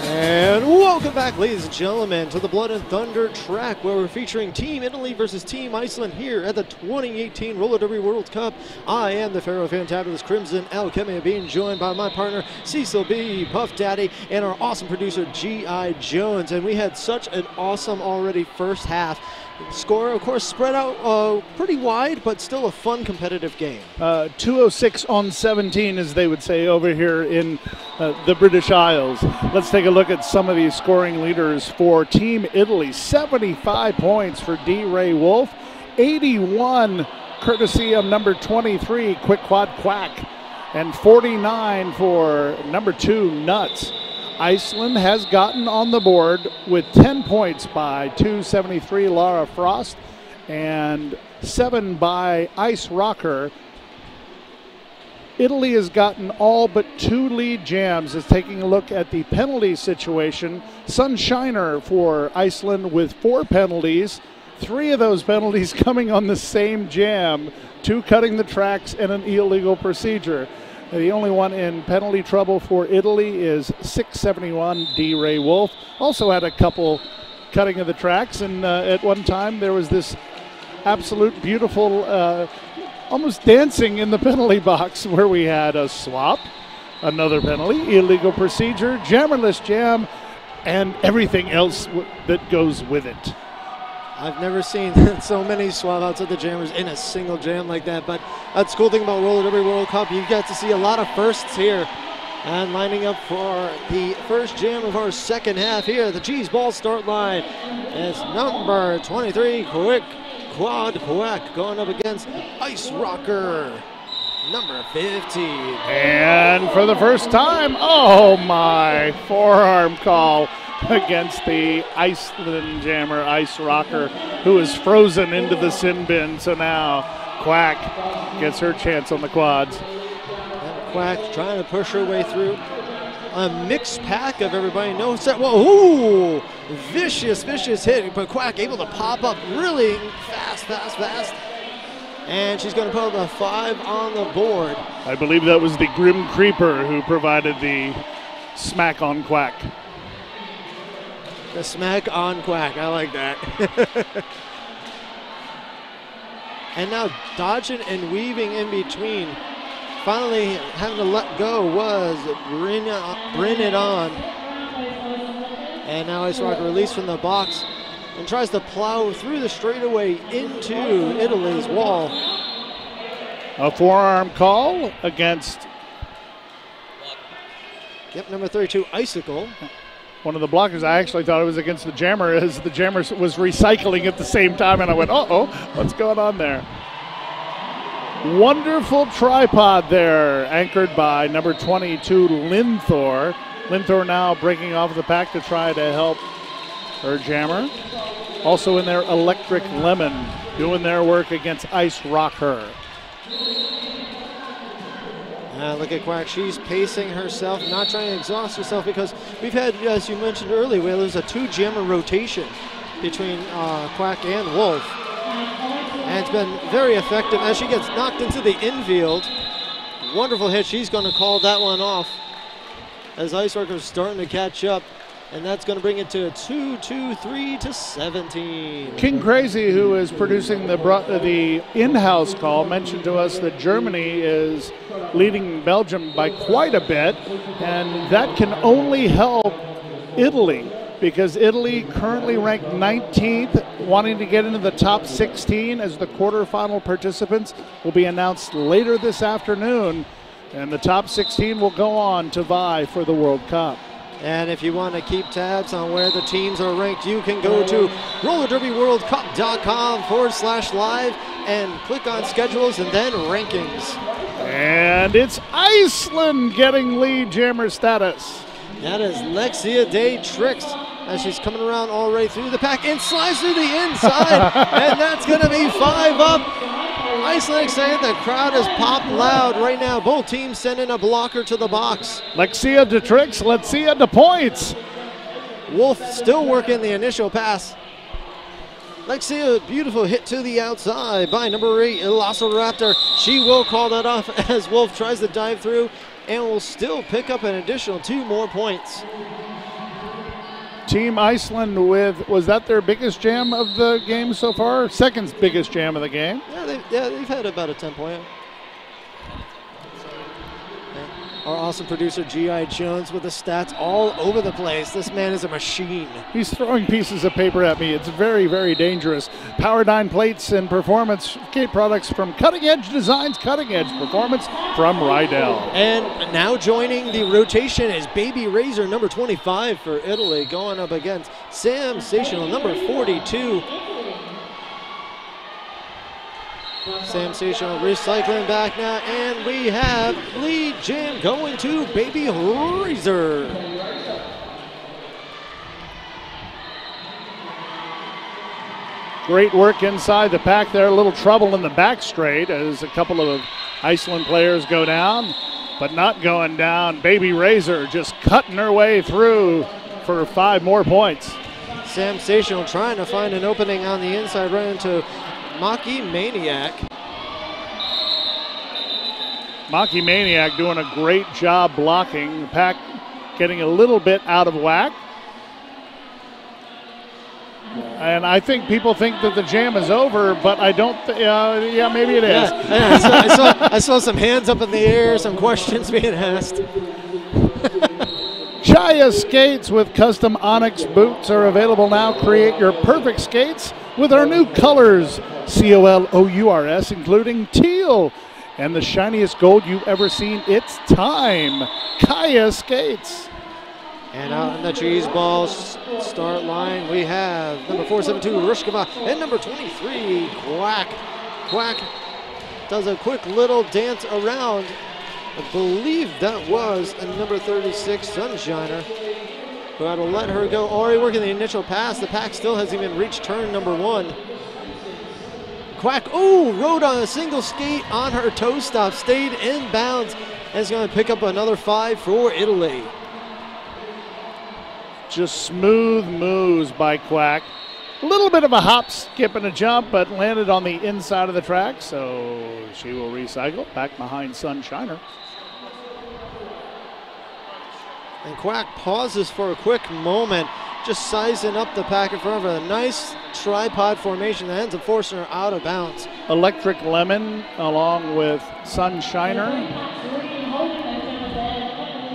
And welcome back, ladies and gentlemen, to the Blood and Thunder track, where we're featuring Team Italy versus Team Iceland here at the 2018 Roller Derby World Cup. I am the Pharaoh Fantabless Crimson Alcamia, being joined by my partner Cecil B. Puff Daddy and our awesome producer G.I. Jones. And we had such an awesome already first half. Score, of course, spread out pretty wide, but still a fun competitive game. 206 on 17, as they would say over here in the British Isles. Let's take a look at some of these scoring leaders for Team Italy. 75 points for D-Ray Wolf, 81 courtesy of number 23, Quick Quad Quack, and 49 for number 2, Nuts. Iceland has gotten on the board with 10 points by 273 Lara Frost and 7 by Ice Rocker. Italy has gotten all but 2 lead jams. Is taking a look at the penalty situation. Sunshiner for Iceland with 4 penalties, 3 of those penalties coming on the same jam, 2 cutting the tracks and an illegal procedure. The only one in penalty trouble for Italy is 671 D-Ray Wolf. Also had a couple cutting of the tracks, and at one time there was this absolute beautiful almost dancing in the penalty box where we had a swap, another penalty, illegal procedure, jammerless jam, and everything else that goes with it. I've never seen so many swap outs of the jammers in a single jam like that, but that's the cool thing about Roller Derby World Cup. You get to see a lot of firsts here. And lining up for the first jam of our second half here, the cheese ball start line is number 23, Quick Quad Quack, going up against Ice Rocker, number 15. And for the first time, oh my, forearm call against the Iceland jammer, Ice Rocker, who is frozen into the sin bin. So now Quack gets her chance on the quads. And Quack trying to push her way through a mixed pack of everybody. No set. Whoa, ooh, vicious hit, but Quack able to pop up really fast. And she's going to put the 5 on the board. I believe that was the Grim Creeper who provided the smack on Quack. The smack on Quack, I like that. And now dodging and weaving in between. Finally, having to let go was Bring It On. And now Ice Rocker released from the box and tries to plow through the straightaway into Italy's wall. A forearm call against... Yep, number 32, Icicle. One of the blockers, I actually thought it was against the jammer, as the jammer was recycling at the same time, and I went, uh-oh, what's going on there? Wonderful tripod there, anchored by number 22, Linthor. Linthor now breaking off the pack to try to help her jammer. Also in there, Electric Lemon doing their work against Ice Rocker. Look at Quack, she's pacing herself, not trying to exhaust herself, because we've had, as you mentioned earlier, where there's a 2 jammer rotation between Quack and Wolf. And it's been very effective as she gets knocked into the infield. Wonderful hit. She's going to call that one off as Ice Rockers starting to catch up. And that's going to bring it to 2-2-3 to 17. King Crazy, who is producing the in-house call, mentioned to us that Germany is leading Belgium by quite a bit. And that can only help Italy, because Italy currently ranked 19th, wanting to get into the top 16, as the quarterfinal participants will be announced later this afternoon. And the top 16 will go on to vie for the World Cup. And if you want to keep tabs on where the teams are ranked, you can go to rollerderbyworldcup.com/live and click on schedules and then rankings. And it's Iceland getting lead jammer status. That is Alexia Detrix, as she's coming around all right through the pack and slides through the inside, and that's going to be 5 up. Iceland saying the crowd has popped loud right now. Both teams sending a blocker to the box. Alexia Detrix, let's see at the points. Wolf still working the initial pass. Alexia, beautiful hit to the outside by number 8, Alassiraptor. She will call that off as Wolf tries to dive through, and will still pick up an additional 2 more points. Team Iceland with, was that their biggest jam of the game so far? Second biggest jam of the game? Yeah, they've had about a 10-point. Our awesome producer, G.I. Jones, with the stats all over the place. This man is a machine. He's throwing pieces of paper at me. It's very, very dangerous. Power 9 plates and performance products from Cutting Edge Designs, Cutting Edge Performance from Rydell. And now joining the rotation is Baby Razor, number 25 for Italy, going up against Sensational, number 42. Sensational recycling back now, and we have lead jam going to Baby Razor. Great work inside the pack there. A little trouble in the back straight as a couple of Iceland players go down, but not going down. Baby Razor just cutting her way through for 5 more points. Sensational trying to find an opening on the inside, right into Mackie Maniac. Mackie Maniac doing a great job blocking. The pack getting a little bit out of whack. And I think people think that the jam is over, but I don't. Yeah, maybe it is. Yeah, I saw some hands up in the air, some questions being asked. G.I. skates with custom onyx boots are available now. Create your perfect skates with our new colors, C-O-L-O-U-R-S, including teal and the shiniest gold you've ever seen. It's time, G.I. skates. And out in the cheese ball start line, we have number 472, Ruskva, and number 23, Quack. Quack does a quick little dance around. I believe that was a number 36, Sunshiner, who had to let her go. Already working the initial pass. The pack still hasn't even reached turn number 1. Quack, oh, rode on a single skate on her toe stop, stayed inbounds, and is going to pick up another 5 for Italy. Just smooth moves by Quack. A little bit of a hop, skip, and a jump, but landed on the inside of the track, so she will recycle back behind Sunshiner. And Quack pauses for a quick moment, just sizing up the pack in front of her. A nice tripod formation that ends up forcing her out of bounds. Electric Lemon along with Sunshiner.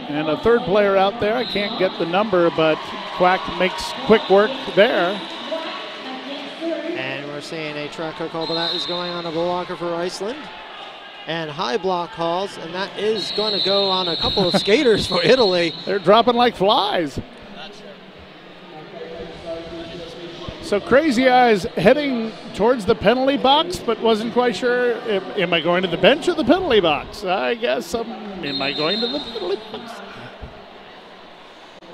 And a third player out there, I can't get the number, but Quack makes quick work there. We're seeing a tracker call, but that is going on a blocker for Iceland. And high block calls, and that is going to go on a couple of skaters for Italy. They're dropping like flies. So Crazy Eyes heading towards the penalty box, but wasn't quite sure, am I going to the bench or the penalty box? I guess, am I going to the penalty box?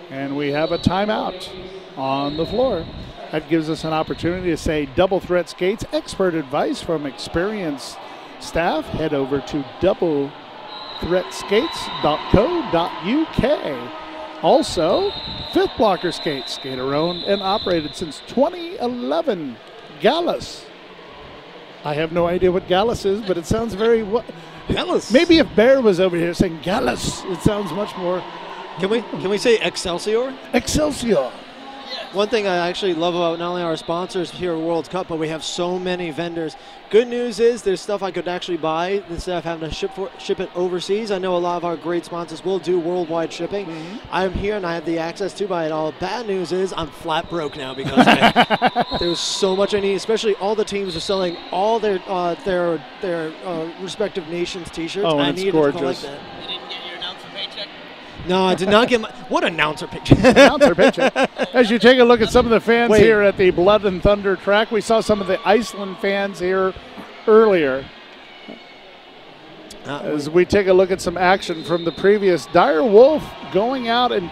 And we have a timeout on the floor. That gives us an opportunity to say Double Threat Skates, expert advice from experienced staff. Head over to doublethreatskates.co.uk. Also, Fifth Blocker Skates, skater owned and operated since 2011. Gallus. I have no idea what Gallus is, but it sounds very... Gallus. Maybe if Bear was over here saying Gallus, it sounds much more... Can we say Excelsior? Excelsior. One thing I actually love about not only our sponsors here at World Cup, but we have so many vendors. Good news is there's stuff I could actually buy instead of having to ship it overseas. I know a lot of our great sponsors will do worldwide shipping. I'm here and I have the access to buy it all. Bad news is I'm flat broke now because there's so much I need, especially all the teams are selling all their respective nations' T-shirts. Oh, and I need to collect that. You didn't get your announcer paycheck? No, I did not get my... What announcer picture? Announcer picture. As you take a look at some of the fans here at the Blood and Thunder track, we saw some of the Iceland fans here earlier. As we take a look at some action from the previous, Dire Wolf going out, and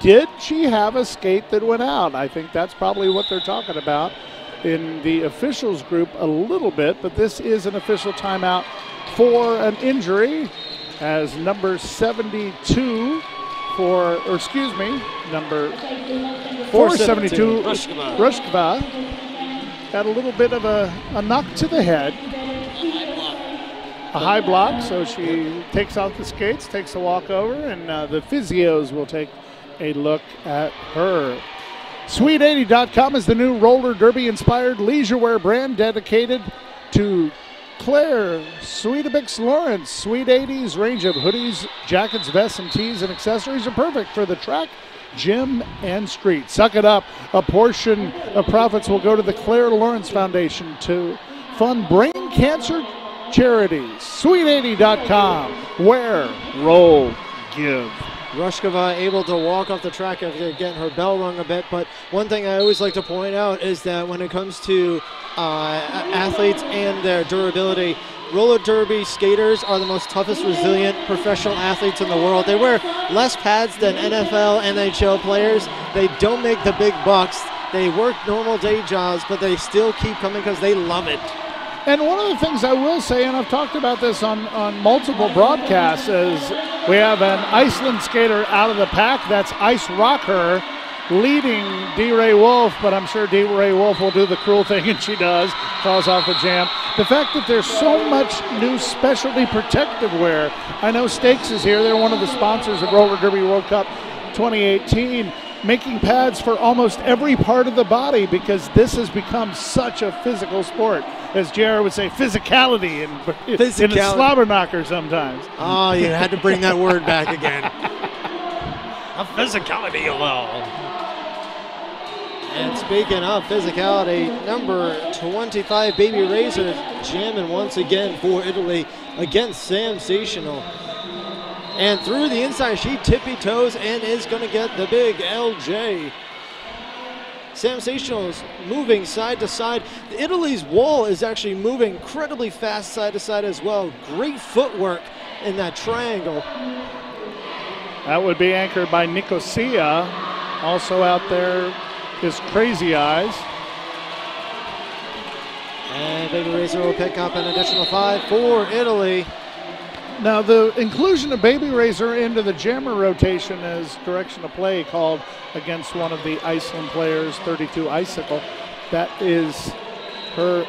did she have a skate that went out? I think that's probably what they're talking about in the officials group a little bit, but this is an official timeout for an injury. As number 72 for, or excuse me, number 472, Ruskva, had a little bit of a knock to the head. A high block, so she takes off the skates, takes a walk over, and the physios will take a look at her. Sweet80.com is the new roller derby-inspired leisurewear brand dedicated to Claire, Sweetabix Lawrence. Sweet 80's range of hoodies, jackets, vests, and tees and accessories are perfect for the track, gym, and street. Suck it up. A portion of profits will go to the Claire Lawrence Foundation to fund brain cancer charities. Sweet80.com, where roll, give. Ruskva able to walk off the track after getting her bell rung a bit, but one thing I always like to point out is that when it comes to athletes and their durability. Roller derby skaters are the most toughest, resilient professional athletes in the world. They wear less pads than NFL, NHL players. They don't make the big bucks. They work normal day jobs, but they still keep coming because they love it. And one of the things I will say, and I've talked about this on multiple broadcasts, is we have an Iceland skater out of the pack. That's Ice Rocker, leading D-Ray Wolf, but I'm sure D-Ray Wolf will do the cruel thing, and she does, falls off the jam. The fact that there's so much new specialty protective wear. I know Stakes is here. They're one of the sponsors of Roller Derby World Cup 2018, making pads for almost every part of the body because this has become such a physical sport. As Jared would say, physicality in a slobber knocker sometimes. Oh, you had to bring that word back again. A physicality alone. And speaking of physicality, number 25, Baby Razor, jamming once again for Italy against Sensational. And through the inside, she tippy-toes and is going to get the big LJ. Sensational is moving side to side. Italy's wall is actually moving incredibly fast side to side as well. Great footwork in that triangle. That would be anchored by Nicosia, also out there. His Crazy Eyes. And Baby Razor will pick up an additional 5 for Italy. Now the inclusion of Baby Razor into the jammer rotation as direction of play called against one of the Iceland players, 32 Icicle. That is her.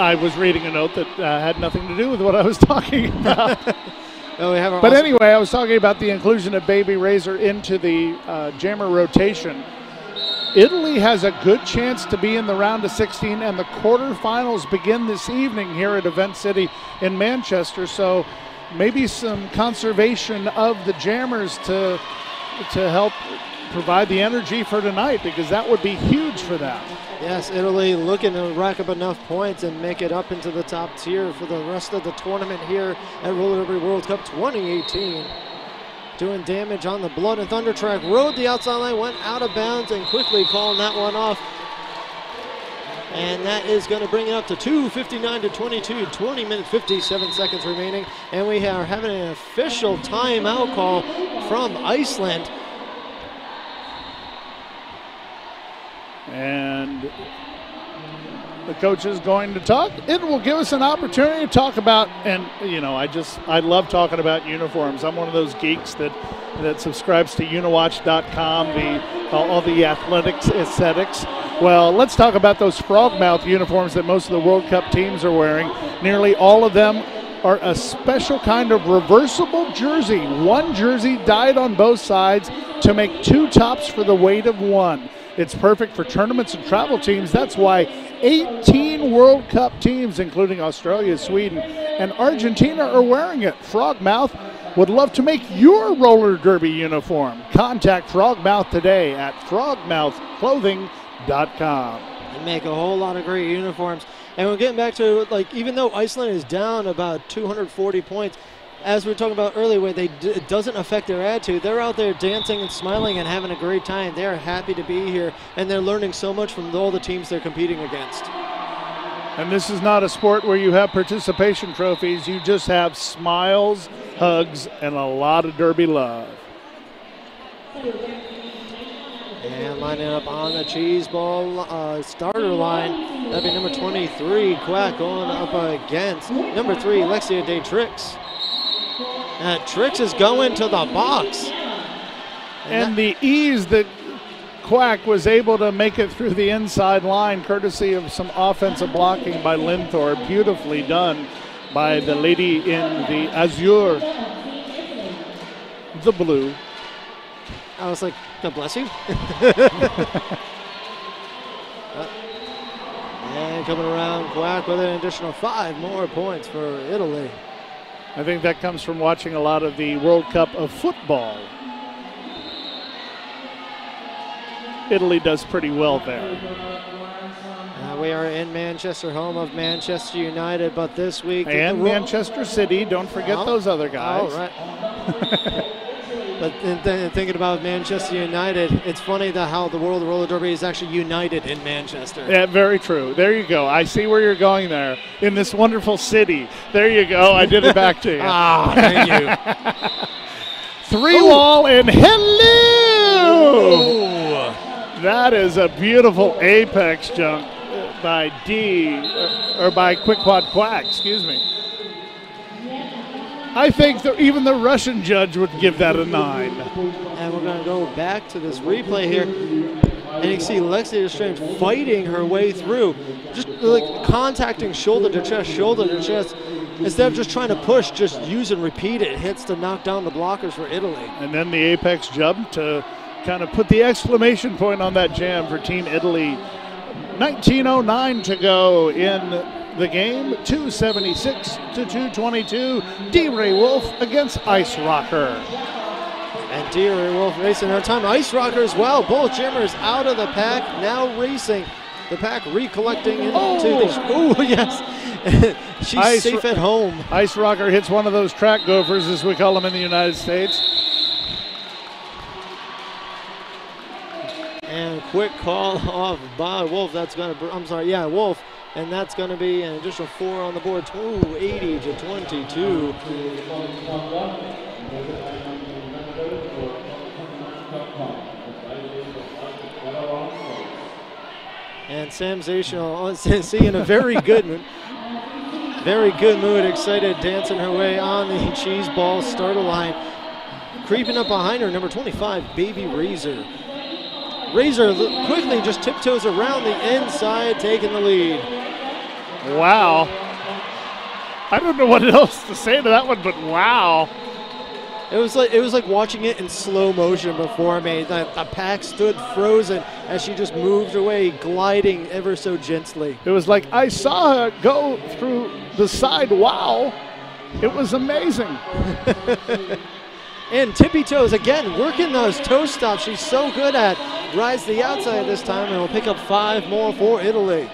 I was reading a note that had nothing to do with what I was talking about. But anyway, I was talking about the inclusion of Baby Razor into the jammer rotation. Italy has a good chance to be in the round of 16, and the quarterfinals begin this evening here at Event City in Manchester. So maybe some conservation of the jammers to help provide the energy for tonight, because that would be huge for them. Yes, Italy looking to rack up enough points and make it up into the top tier for the rest of the tournament here at Roller Derby World Cup 2018. Doing damage on the Blood and Thunder track, rode the outside line, went out of bounds, and quickly calling that one off. And that is going to bring it up to 2:59 to 22, 20 minutes, 57 seconds remaining. And we are having an official timeout call from Iceland. And the coach is going to talk. It will give us an opportunity to talk about, and you know, I love talking about uniforms. I'm one of those geeks that subscribes to uniwatch.com, all the athletics, aesthetics. Well, let's talk about those frogmouth uniforms that most of the World Cup teams are wearing. Nearly all of them are a special kind of reversible jersey. One jersey dyed on both sides to make two tops for the weight of one. It's perfect for tournaments and travel teams. That's why 18 World Cup teams, including Australia, Sweden, and Argentina, are wearing it. Frogmouth would love to make your roller derby uniform. Contact Frogmouth today at frogmouthclothing.com. They make a whole lot of great uniforms. And we're getting back to, like, even though Iceland is down about 240 points, as we were talking about earlier, where it doesn't affect their attitude. They're out there dancing and smiling and having a great time. They're happy to be here, and they're learning so much from all the teams they're competing against. And this is not a sport where you have participation trophies. You just have smiles, hugs, and a lot of derby love. And lining up on the cheese ball starter line, that'd be number 23, Quack, going up against number 3, Alexia Detrix. Trix is going to the box. And the ease that Quack was able to make it through the inside line, courtesy of some offensive blocking by Linthor. Beautifully done by the lady in the azure, the blue. I was like, God bless you. And coming around, Quack with an additional 5 more points for Italy. I think that comes from watching a lot of the World Cup of football. Italy does pretty well there. We are in Manchester, home of Manchester United, but this week... And Manchester City, don't forget those other guys. All right. But thinking about Manchester United, it's funny how the World Roller Derby is actually united in Manchester. Yeah, very true. There you go. I see where you're going there. In this wonderful city. There you go. I did it back to you. Ah, thank you. Three-wall and hello! Ooh. That is a beautiful apex jump by Quick Quad Quack, excuse me. I think that even the Russian judge would give that a 9. And we're going to go back to this replay here. And you can see Alexia Detrix fighting her way through, just like contacting shoulder to chest. Instead of just trying to push, just use and repeat it. Hits to knock down the blockers for Italy. And then the apex jump to kind of put the exclamation point on that jam for Team Italy. 19:09 to go in the game. 276 to 222. D-Ray Wolf against Ice Rocker. And D-Ray Wolf racing her time. Ice Rocker as well. Both jammers out of the pack. Now racing. The pack recollecting into the yes. She's safe at home. Ice Rocker hits one of those track gophers, as we call them in the United States. And quick call off by Wolf. That's going to, I'm sorry, yeah, Wolf. And that's going to be an additional 4 on the board, 280 to 22. And Sensational, seeing a very good mood. Very good mood, excited, dancing her way on the cheese ball starter line. Creeping up behind her, number 25, Baby Razor. Razor quickly just tiptoes around the inside, taking the lead. Wow. I don't know what else to say to that one, but wow. It was like watching it in slow motion before me. The pack stood frozen as she just moved away, gliding ever so gently. It was like I saw her go through the side. Wow, it was amazing. And tippy toes again, working those toe stops she's so good at. Rides the outside this time and will pick up 5 more for Italy.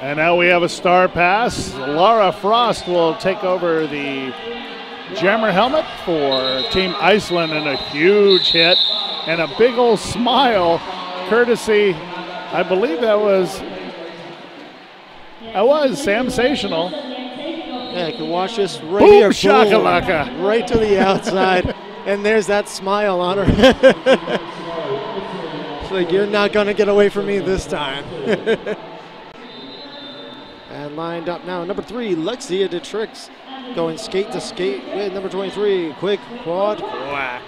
And now we have a star pass. Lara Frost will take over the jammer helmet for Team Iceland, and a huge hit and a big old smile, courtesy, I believe that was Sensational. Yeah, you can watch this right boom, here. Shakalaka. Right to the outside. And there's that smile on her. It's like, you're not going to get away from me this time. And lined up now, number 3, Alexia Detrix, going skate to skate with number 23, Quick Quad Quack.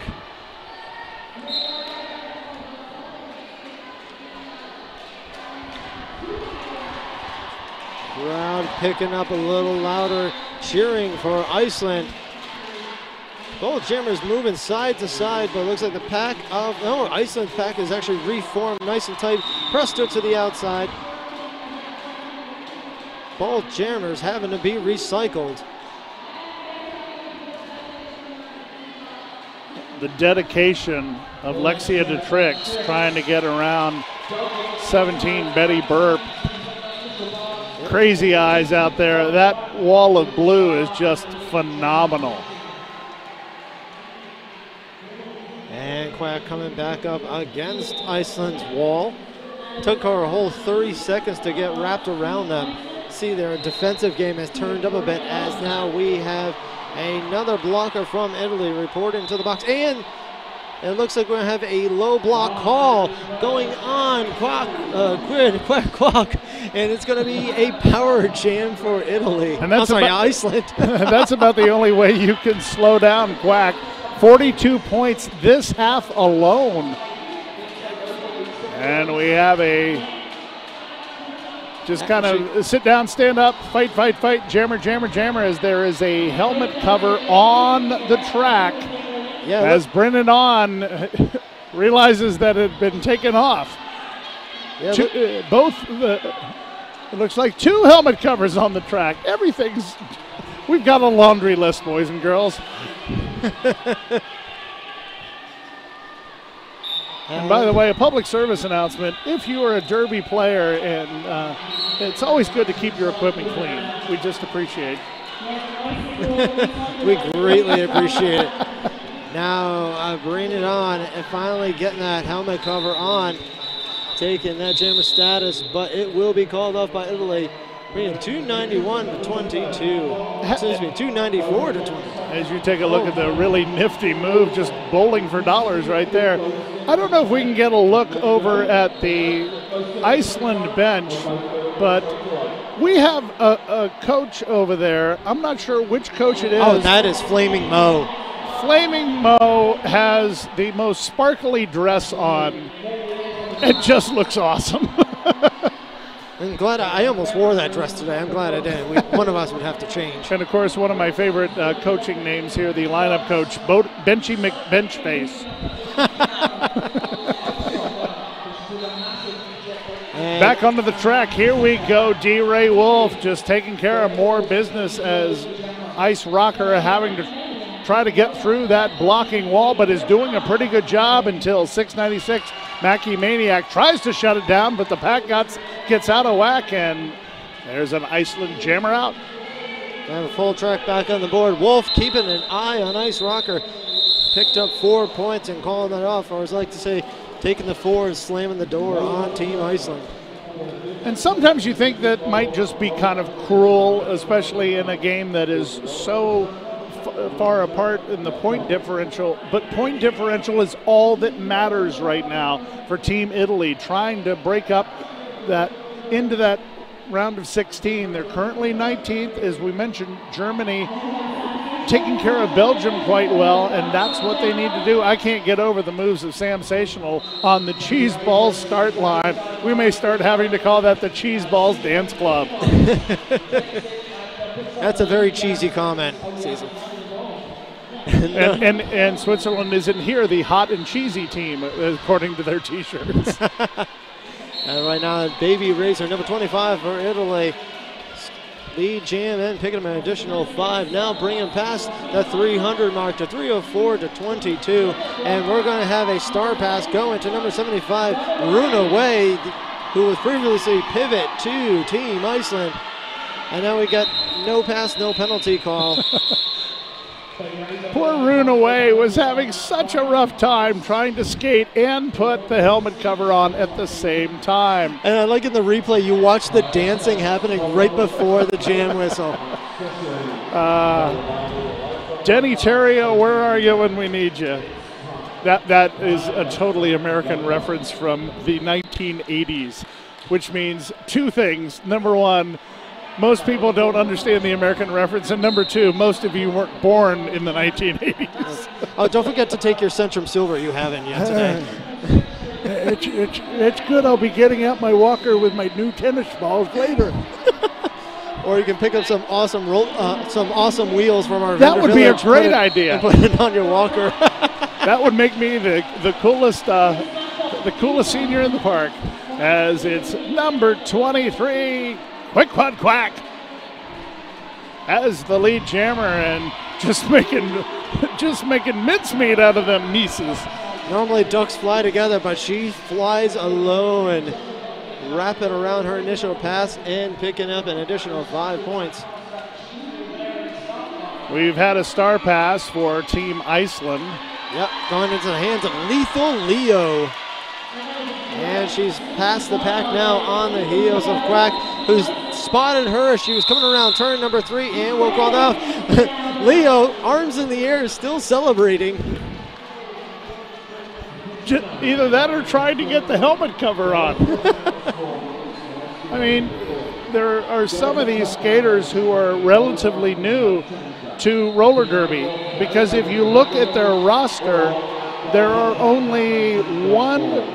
Crowd picking up a little louder, cheering for Iceland. Both jammers moving side to side, but it looks like the pack of, oh, Iceland's pack is actually reformed nice and tight. Pressed it to the outside. Both jammers having to be recycled. The dedication of Alexia Detrix trying to get around 17 Betty Burp. Yep. Crazy Eyes out there. That wall of blue is just phenomenal. And Quack coming back up against Iceland's wall. Took her a whole 30 seconds to get wrapped around them. See, their defensive game has turned up a bit, as now we have another blocker from Italy reporting to the box, and it looks like we're going to have a low block call going on. Quack, and it's going to be a power jam for Italy. And that's Iceland. That's about the only way you can slow down Quack. 42 points this half alone. And we have a just kind of sit down, stand up, fight, fight, fight, jammer, jammer, jammer, as there is a helmet cover on the track. Yeah, as Bring It On realizes that it had been taken off. Yeah, it looks like 2 helmet covers on the track. Everything's, we've got a laundry list, boys and girls. And by the way, a public service announcement, if you are a derby player, and it's always good to keep your equipment clean. We just appreciate We greatly appreciate it. Now bringing it on and finally getting that helmet cover on, taking that gem of status, but it will be called off by Italy. Bringing 291 to 22. Excuse me, 294 to 20. As you take a look at the really nifty move, just bowling for dollars right there. I don't know if we can get a look over at the Iceland bench, but we have a coach over there. I'm not sure which coach it is. Oh, that is Flaming Mo. Flaming Mo has the most sparkly dress on. It just looks awesome. I'm glad I almost wore that dress today. I'm glad I didn't. One of us would have to change. And, of course, one of my favorite coaching names here, the lineup coach, Benchy McBenchface. Back onto the track. Here we go. D-Ray Wolf just taking care of more business as Ice Rocker having to try to get through that blocking wall, but is doing a pretty good job until 696. Mackie Maniac tries to shut it down, but the pack gets out of whack, and there's an Iceland jammer out. And a full track back on the board. Wolf keeping an eye on Ice Rocker. Picked up 4 points and calling that off. I always like to say, taking the four and slamming the door on Team Iceland. And sometimes you think that might just be kind of cruel, especially in a game that is so far apart in the point differential, but point differential is all that matters right now for Team Italy, trying to break up that into that round of 16. They're currently 19th, as we mentioned. Germany taking care of Belgium quite well, and that's what they need to do. I can't get over the moves of Sensational on the cheese balls start line. We may start having to call that the cheese balls dance club. That's a very cheesy comment, Cecil. And Switzerland is in here, the hot and cheesy team, according to their T-shirts. And right now, Baby Razor, number 25 for Italy. Lead jam and picking him an additional five. Now bringing past the 300 mark to 304 to 22. And we're going to have a star pass going to number 75, Runaway, who was previously pivot to Team Iceland. And now we got no pass, no penalty call. Poor Runaway was having such a rough time trying to skate and put the helmet cover on at the same time. And I like in the replay, you watch the dancing happening right before the jam whistle. Denny Terrio, where are you when we need you? That is a totally American reference from the 1980s, which means two things. Number one, most people don't understand the American reference, and number two, most of you weren't born in the 1980s. Oh, don't forget to take your Centrum Silver. You haven't yet today. It's good. I'll be getting out my walker with my new tennis balls later. Or you can pick up some awesome wheels from our vendor. That would be a great idea. And put it on your walker. That would make me the coolest senior in the park. As it's number 23. Quick Quad Quack as the lead jammer and just making mincemeat out of them nieces. Normally ducks fly together, but she flies alone, wrapping around her initial pass and picking up an additional 5 points. We've had a star pass for Team Iceland. Yep, going into the hands of Lethal Leo. And she's past the pack now on the heels of Quack, who's spotted her as she was coming around turn number three, and we'll call it off. Leo, arms in the air, is still celebrating. Either that or trying to get the helmet cover on. I mean, there are some of these skaters who are relatively new to roller derby, because if you look at their roster, there are only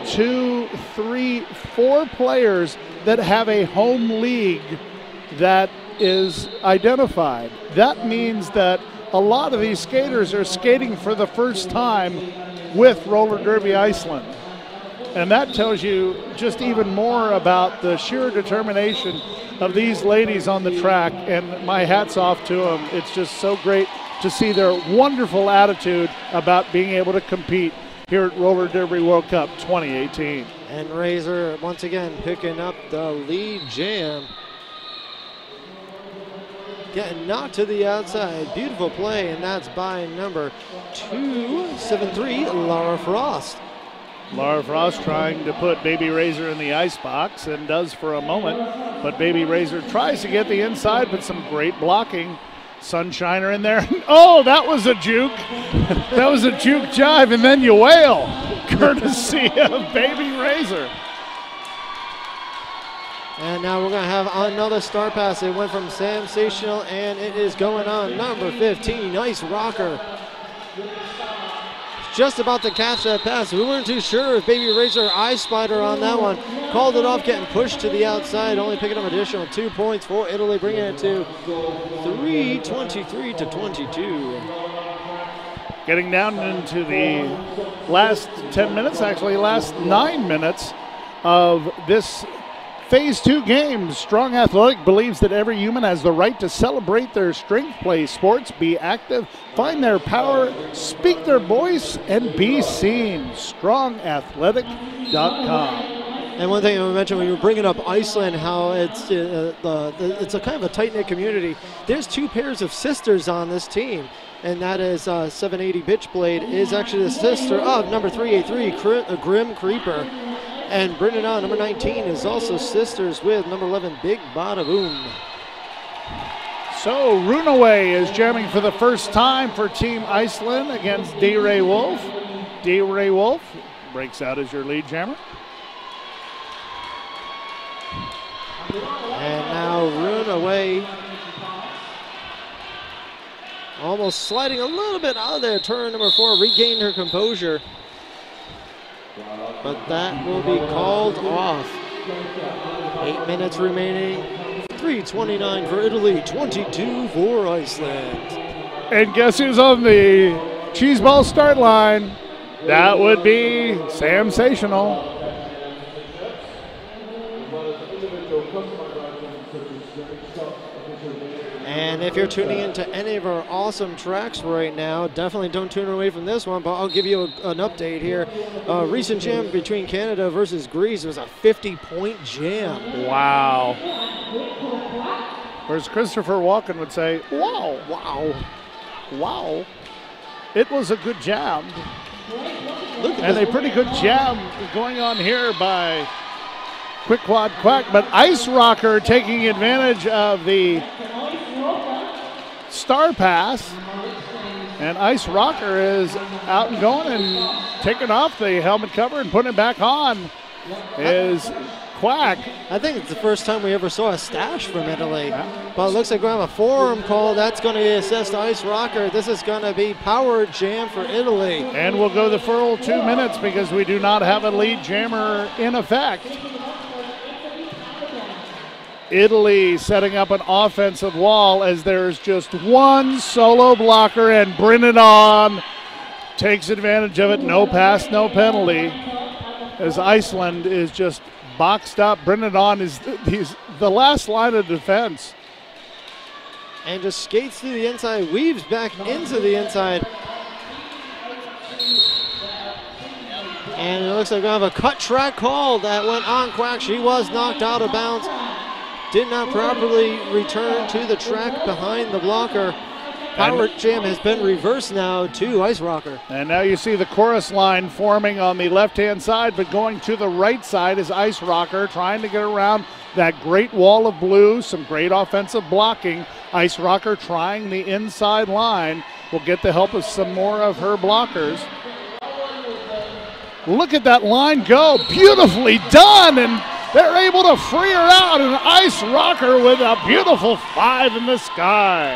4 players that have a home league that is identified. That means that a lot of these skaters are skating for the first time with Roller Derby Iceland. And that tells you just even more about the sheer determination of these ladies on the track, and my hat's off to them. It's just so great to see their wonderful attitude about being able to compete here at Roller Derby World Cup 2018. And Razor once again picking up the lead jam. getting knocked to the outside. Beautiful play, and that's by number 273, Lara Frost. Lara Frost trying to put Baby Razor in the icebox, and does for a moment, but Baby Razor tries to get the inside, but some great blocking. Sunshiner in there. Oh, that was a juke. That was a juke jive, and then you wail, courtesy of Baby Razor. And now we're going to have another star pass. It went from Sensational, and it is going on number 15, Ice Rocker. Just about to catch that pass. We weren't too sure if Baby Razor Eye Spider on that one. Called it off, getting pushed to the outside, only picking up additional 2 points for Italy, bringing it to 323 to 22. Getting down into the last 10 minutes, actually last 9 minutes of this Phase 2 game. Strong Athletic believes that every human has the right to celebrate their strength, play sports, be active, find their power, speak their voice, and be seen. Strongathletic.com. And one thing I mentioned when you were bringing up Iceland, how it's a kind of a tight-knit community. There's two pairs of sisters on this team, and that is 780 Bitchblade is actually the sister of number 383 Grim Creeper. And Bring It On, number 19, is also sisters with number 11, Big Bada Boom. So Runaway is jamming for the first time for Team Iceland against D-Ray Wolf. D-Ray Wolf breaks out as your lead jammer. And now Runaway almost sliding a little bit out of there. Turn number 4 regained her composure. But that will be called off. 8 minutes remaining. 3:29 for Italy, 22 for Iceland. And guess who's on the cheeseball start line? That would be Sensational. And if you're tuning into any of our awesome tracks right now, definitely don't tune away from this one, but I'll give you an update here. Recent jam between Canada versus Greece was a 50-point jam. Wow. Whereas Christopher Walken would say, wow, wow, wow. It was a good jam. Look at and this. A pretty good jam going on here by Quick Quad Quack, but Ice Rocker taking advantage of the star pass, and Ice Rocker is out and going, and taking off the helmet cover and putting it back on is Quack. I think it's the first time we ever saw a stash from Italy. Yeah. But it looks like we're having a forearm call. That's going to be assessed to Ice Rocker. This is going to be power jam for Italy. And we'll go the full 2 minutes because we do not have a lead jammer in effect. Italy setting up an offensive wall as there's just one solo blocker, and Bring It On takes advantage of it. No pass, no penalty, as Iceland is just boxed up. Bring It On is the last line of defense. And just skates through the inside, weaves back into the inside. And it looks like we have a cut track call that went on Quack. She was knocked out of bounds. Did not properly return to the track behind the blocker. Power jam has been reversed now to Ice Rocker. And now you see the chorus line forming on the left-hand side, but going to the right side is Ice Rocker trying to get around that great wall of blue. Some great offensive blocking. Ice Rocker trying the inside line. We'll get the help of some more of her blockers. Look at that line go. Beautifully done, and they're able to free her out, and Ice Rocker with a beautiful 5 in the sky.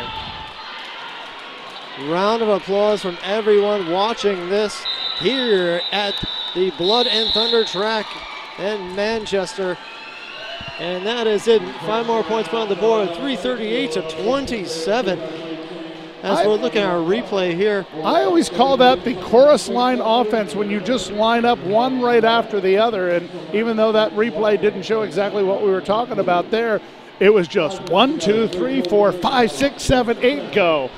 Round of applause from everyone watching this here at the Blood and Thunder track in Manchester. And that is it. 5 more points on the board, 338 to 27. As we're looking at our replay here. I always call that the chorus line offense, when you just line up one right after the other. And even though that replay didn't show exactly what we were talking about there, it was just 1, 2, 3, 4, 5, 6, 7, 8, go.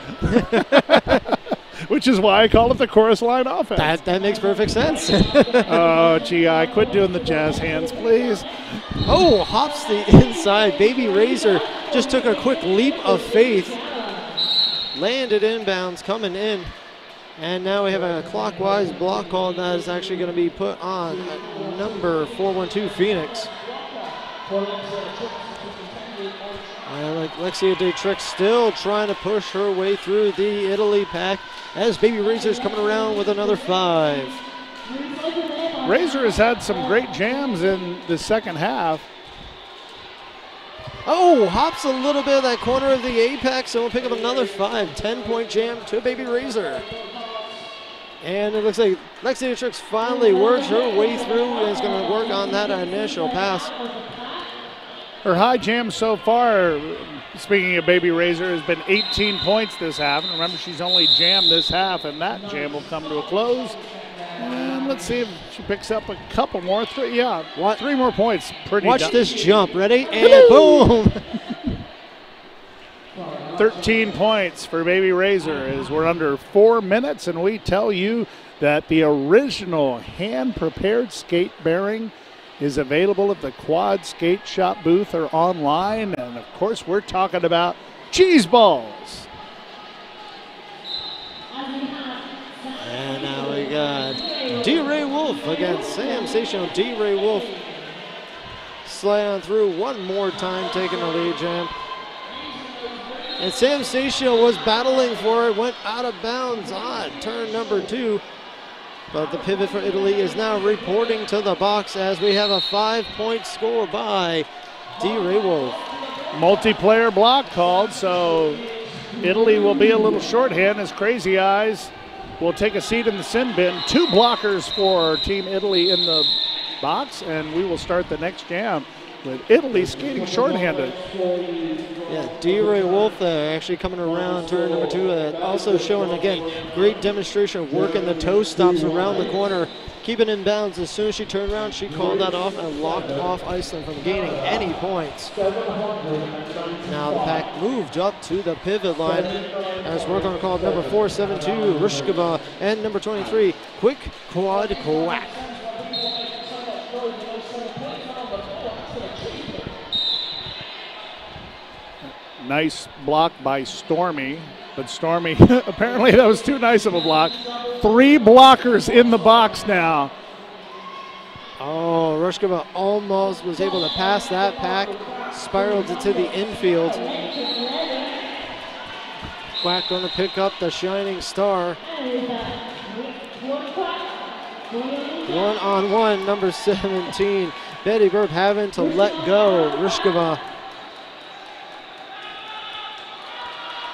which is why I call it the chorus line offense. That makes perfect sense. Oh, G.I., quit doing the jazz hands, please. Oh, hops the inside. Baby Razor just took a quick leap of faith. Landed inbounds, coming in. And now we have a clockwise block call that is actually going to be put on number 412, Phoenix. Alexia Detrix still trying to push her way through the Italy pack as Baby Razor's coming around with another 5. Razor has had some great jams in the second half. Oh, hops a little bit of that corner of the apex, and we'll pick up another 5. 10-point jam to Baby Razor. And it looks like Lexi Detrix finally works her way through and is going to work on that initial pass. Her high jam so far, speaking of Baby Razor, has been 18 points this half. And remember, she's only jammed this half, and that jam will come to a close. And let's see if she picks up a couple more. Three more points. Pretty. Watch this jump. Ready? And boom! 13 points for Baby Razor as we're under 4 minutes, and we tell you that the original hand-prepared skate bearing is available at the Quad Skate Shop booth or online. And, of course, we're talking about cheese balls. And now we got D-Ray Wolf against Sensational. D-Ray Wolf slide on through one more time, taking the lead jam. And Sensational was battling for it, went out of bounds on turn number 2. But the pivot for Italy is now reporting to the box as we have a 5-point score by D-Ray Wolf. Multiplayer block called, so Italy will be a little shorthand as Crazy Eyes will take a seat in the sin bin. 2 blockers for Team Italy in the box, and we will start the next jam with Italy skating shorthanded. Yeah, D-Ray Wolf actually coming around turn number 2. Also showing, again, great demonstration of working the toe stops around the corner, keeping in bounds. As soon as she turned around, she called that off and locked off Iceland from gaining any points. Now the pack moved up to the pivot line as we're going to call number 472, Ruskva, and number 23, Quick Quad Quack. Nice block by Stormy, but Stormy, apparently that was too nice of a block. 3 blockers in the box now. Oh, Ruskva almost was able to pass that pack, spiraled it to the infield. Quack going to pick up the Shining Star. 1-on-1, number 17. Betty Burp having to let go, Ruskva.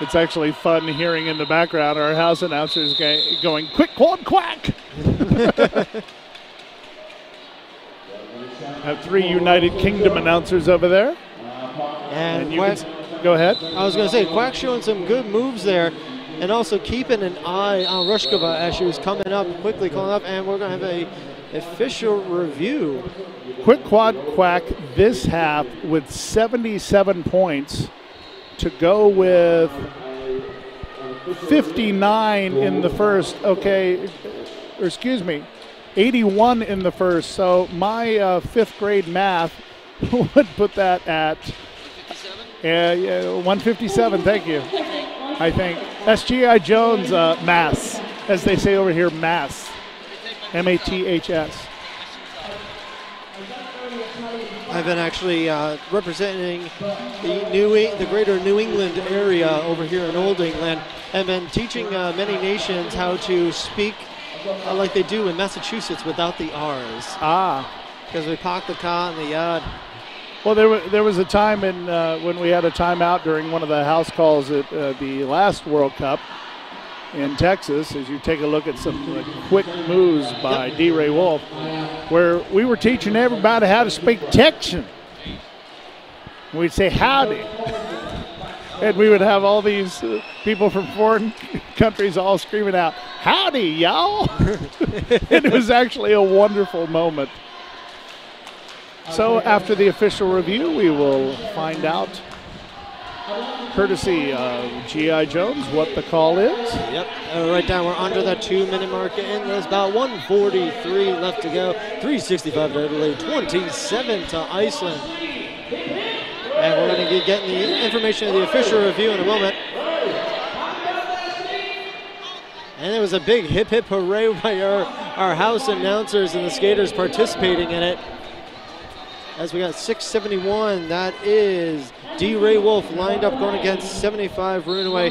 It's actually fun hearing in the background our house announcers going, Quick Quad Quack! Have 3 United Kingdom announcers over there. And you Quack, can go ahead. I was going to say, Quack showing some good moves there, and also keeping an eye on Ruskva as she was coming up, quickly calling up, and we're going to have an official review. Quick Quad Quack this half with 77 points, to go with 59 in the first, okay, or excuse me, 81 in the first. So my 5th grade math would put that at 157, thank you, I think. That's G.I. Jones maths, as they say over here, maths, M-A-T-H-S. I've been actually representing the greater New England area over here in Old England, and been teaching many nations how to speak like they do in Massachusetts without the R's. Ah. Because we parked the car in the yard. Well, there was a time in when we had a timeout during one of the house calls at the last World Cup in Texas, as you take a look at some quick moves by D-Ray Wolf, where we were teaching everybody how to speak Texan. We'd say howdy. And we would have all these people from foreign countries all screaming out, howdy, y'all. And it was actually a wonderful moment. So after the official review, we will find out courtesy of G.I. Jones, what the call is. Yep, right down, we're under that 2-minute mark, and there's about 1:43 left to go. 3:65 to Italy, 27 to Iceland. And we're going to be getting the information of the official review in a moment. And it was a big hip hip hooray by our house announcers and the skaters participating in it. As we got 671, that is D-Ray Wolf lined up going against 75 Runaway.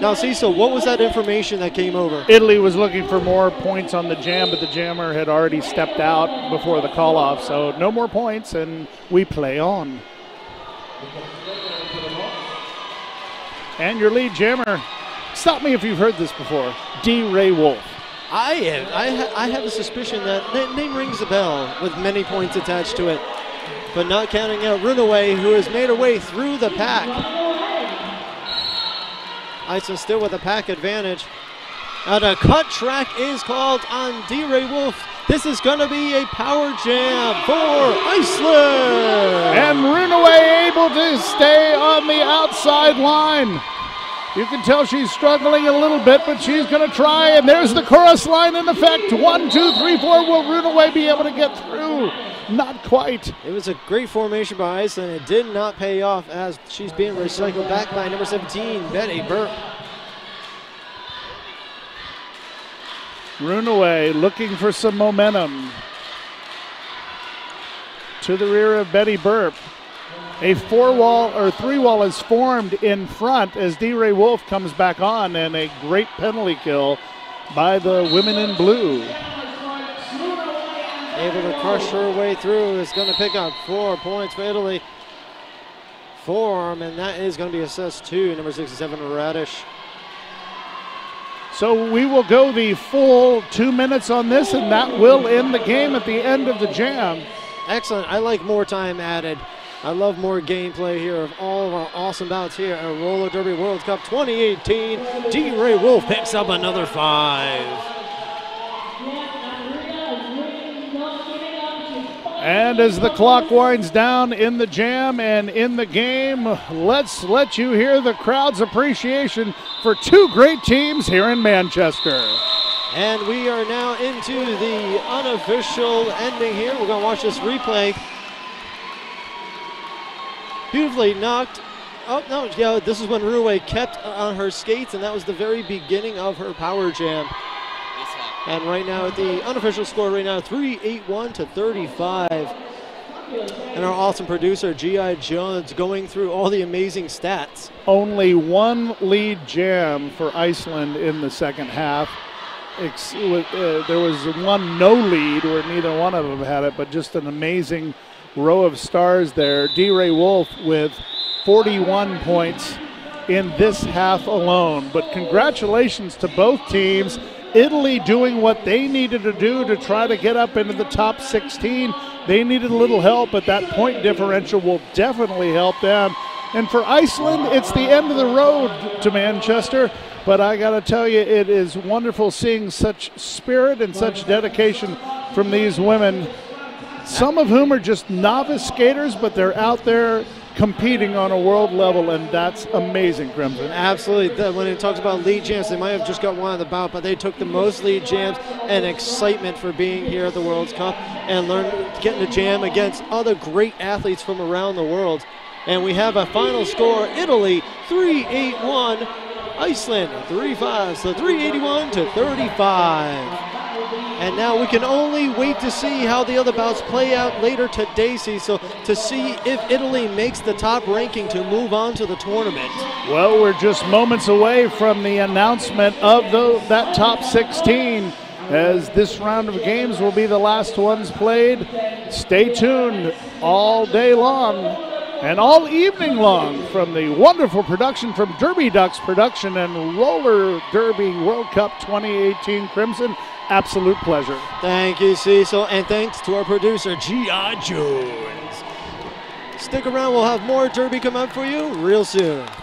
Now Cecil, what was that information that came over? Italy was looking for more points on the jam, but the jammer had already stepped out before the call-off, so no more points and we play on. And your lead jammer, stop me if you've heard this before, D-Ray Wolf. I have a suspicion that that name rings a bell with many points attached to it. But not counting out Runaway, who has made her way through the pack. Iceland still with a pack advantage. And a cut track is called on D-Ray Wolf. This is going to be a power jam for Iceland. And Runaway able to stay on the outside line. You can tell she's struggling a little bit, but she's going to try. And there's the chorus line in effect. 1, 2, 3, 4. Will Runaway be able to get through? Not quite. It was a great formation by Iceland. It did not pay off as she's being recycled back by number 17, Betty Burp. Runaway looking for some momentum. To the rear of Betty Burp. A three wall is formed in front as D-Ray Wolf comes back on, and a great penalty kill by the women in blue. Able to crush her way through, is going to pick up 4 points for Italy. And that is going to be assessed to number 67, Radish. So we will go the full 2 minutes on this, and that will end the game at the end of the jam. Excellent. I like more time added. I love more gameplay here of all of our awesome bouts here at Roller Derby World Cup 2018. D-Ray Wolf picks up another 5. And as the clock winds down in the jam and in the game, let's let you hear the crowd's appreciation for two great teams here in Manchester. And we are now into the unofficial ending here. We're going to watch this replay. Beautifully knocked. Oh, no, yeah, this is when Runaway kept on her skates, and that was the very beginning of her power jam. And right now, at the unofficial score right now, 381 to 35. And our awesome producer, G.I. Jones, going through all the amazing stats. Only one lead jam for Iceland in the second half. There was one no lead where neither one of them had it, but just an amazing row of stars there. D-Ray Wolf with 41 points in this half alone. But congratulations to both teams. Italy doing what they needed to do to try to get up into the top 16. They needed a little help, but that point differential will definitely help them. And for Iceland, it's the end of the road to Manchester. But I got to tell you, it is wonderful seeing such spirit and such dedication from these women, some of whom are just novice skaters, but they're out there competing on a world level, and that's amazing, Crimson. Absolutely. When it talks about lead jams, they might have just got one on the bout, but they took the most lead jams and excitement for being here at the World Cup and getting to jam against other great athletes from around the world. And we have a final score, Italy 3-8-1, Iceland 3-5, so 381 to 35. And now we can only wait to see how the other bouts play out later today, Cecil, to see if Italy makes the top ranking to move on to the tournament. Well, we're just moments away from the announcement of that top 16, as this round of games will be the last ones played. Stay tuned all day long and all evening long from the wonderful production from Derby Ducks Production and Roller Derby World Cup 2018. Crimson, absolute pleasure. Thank you, Cecil, and thanks to our producer, G.I. Jones. Stick around, we'll have more Derby come up for you real soon.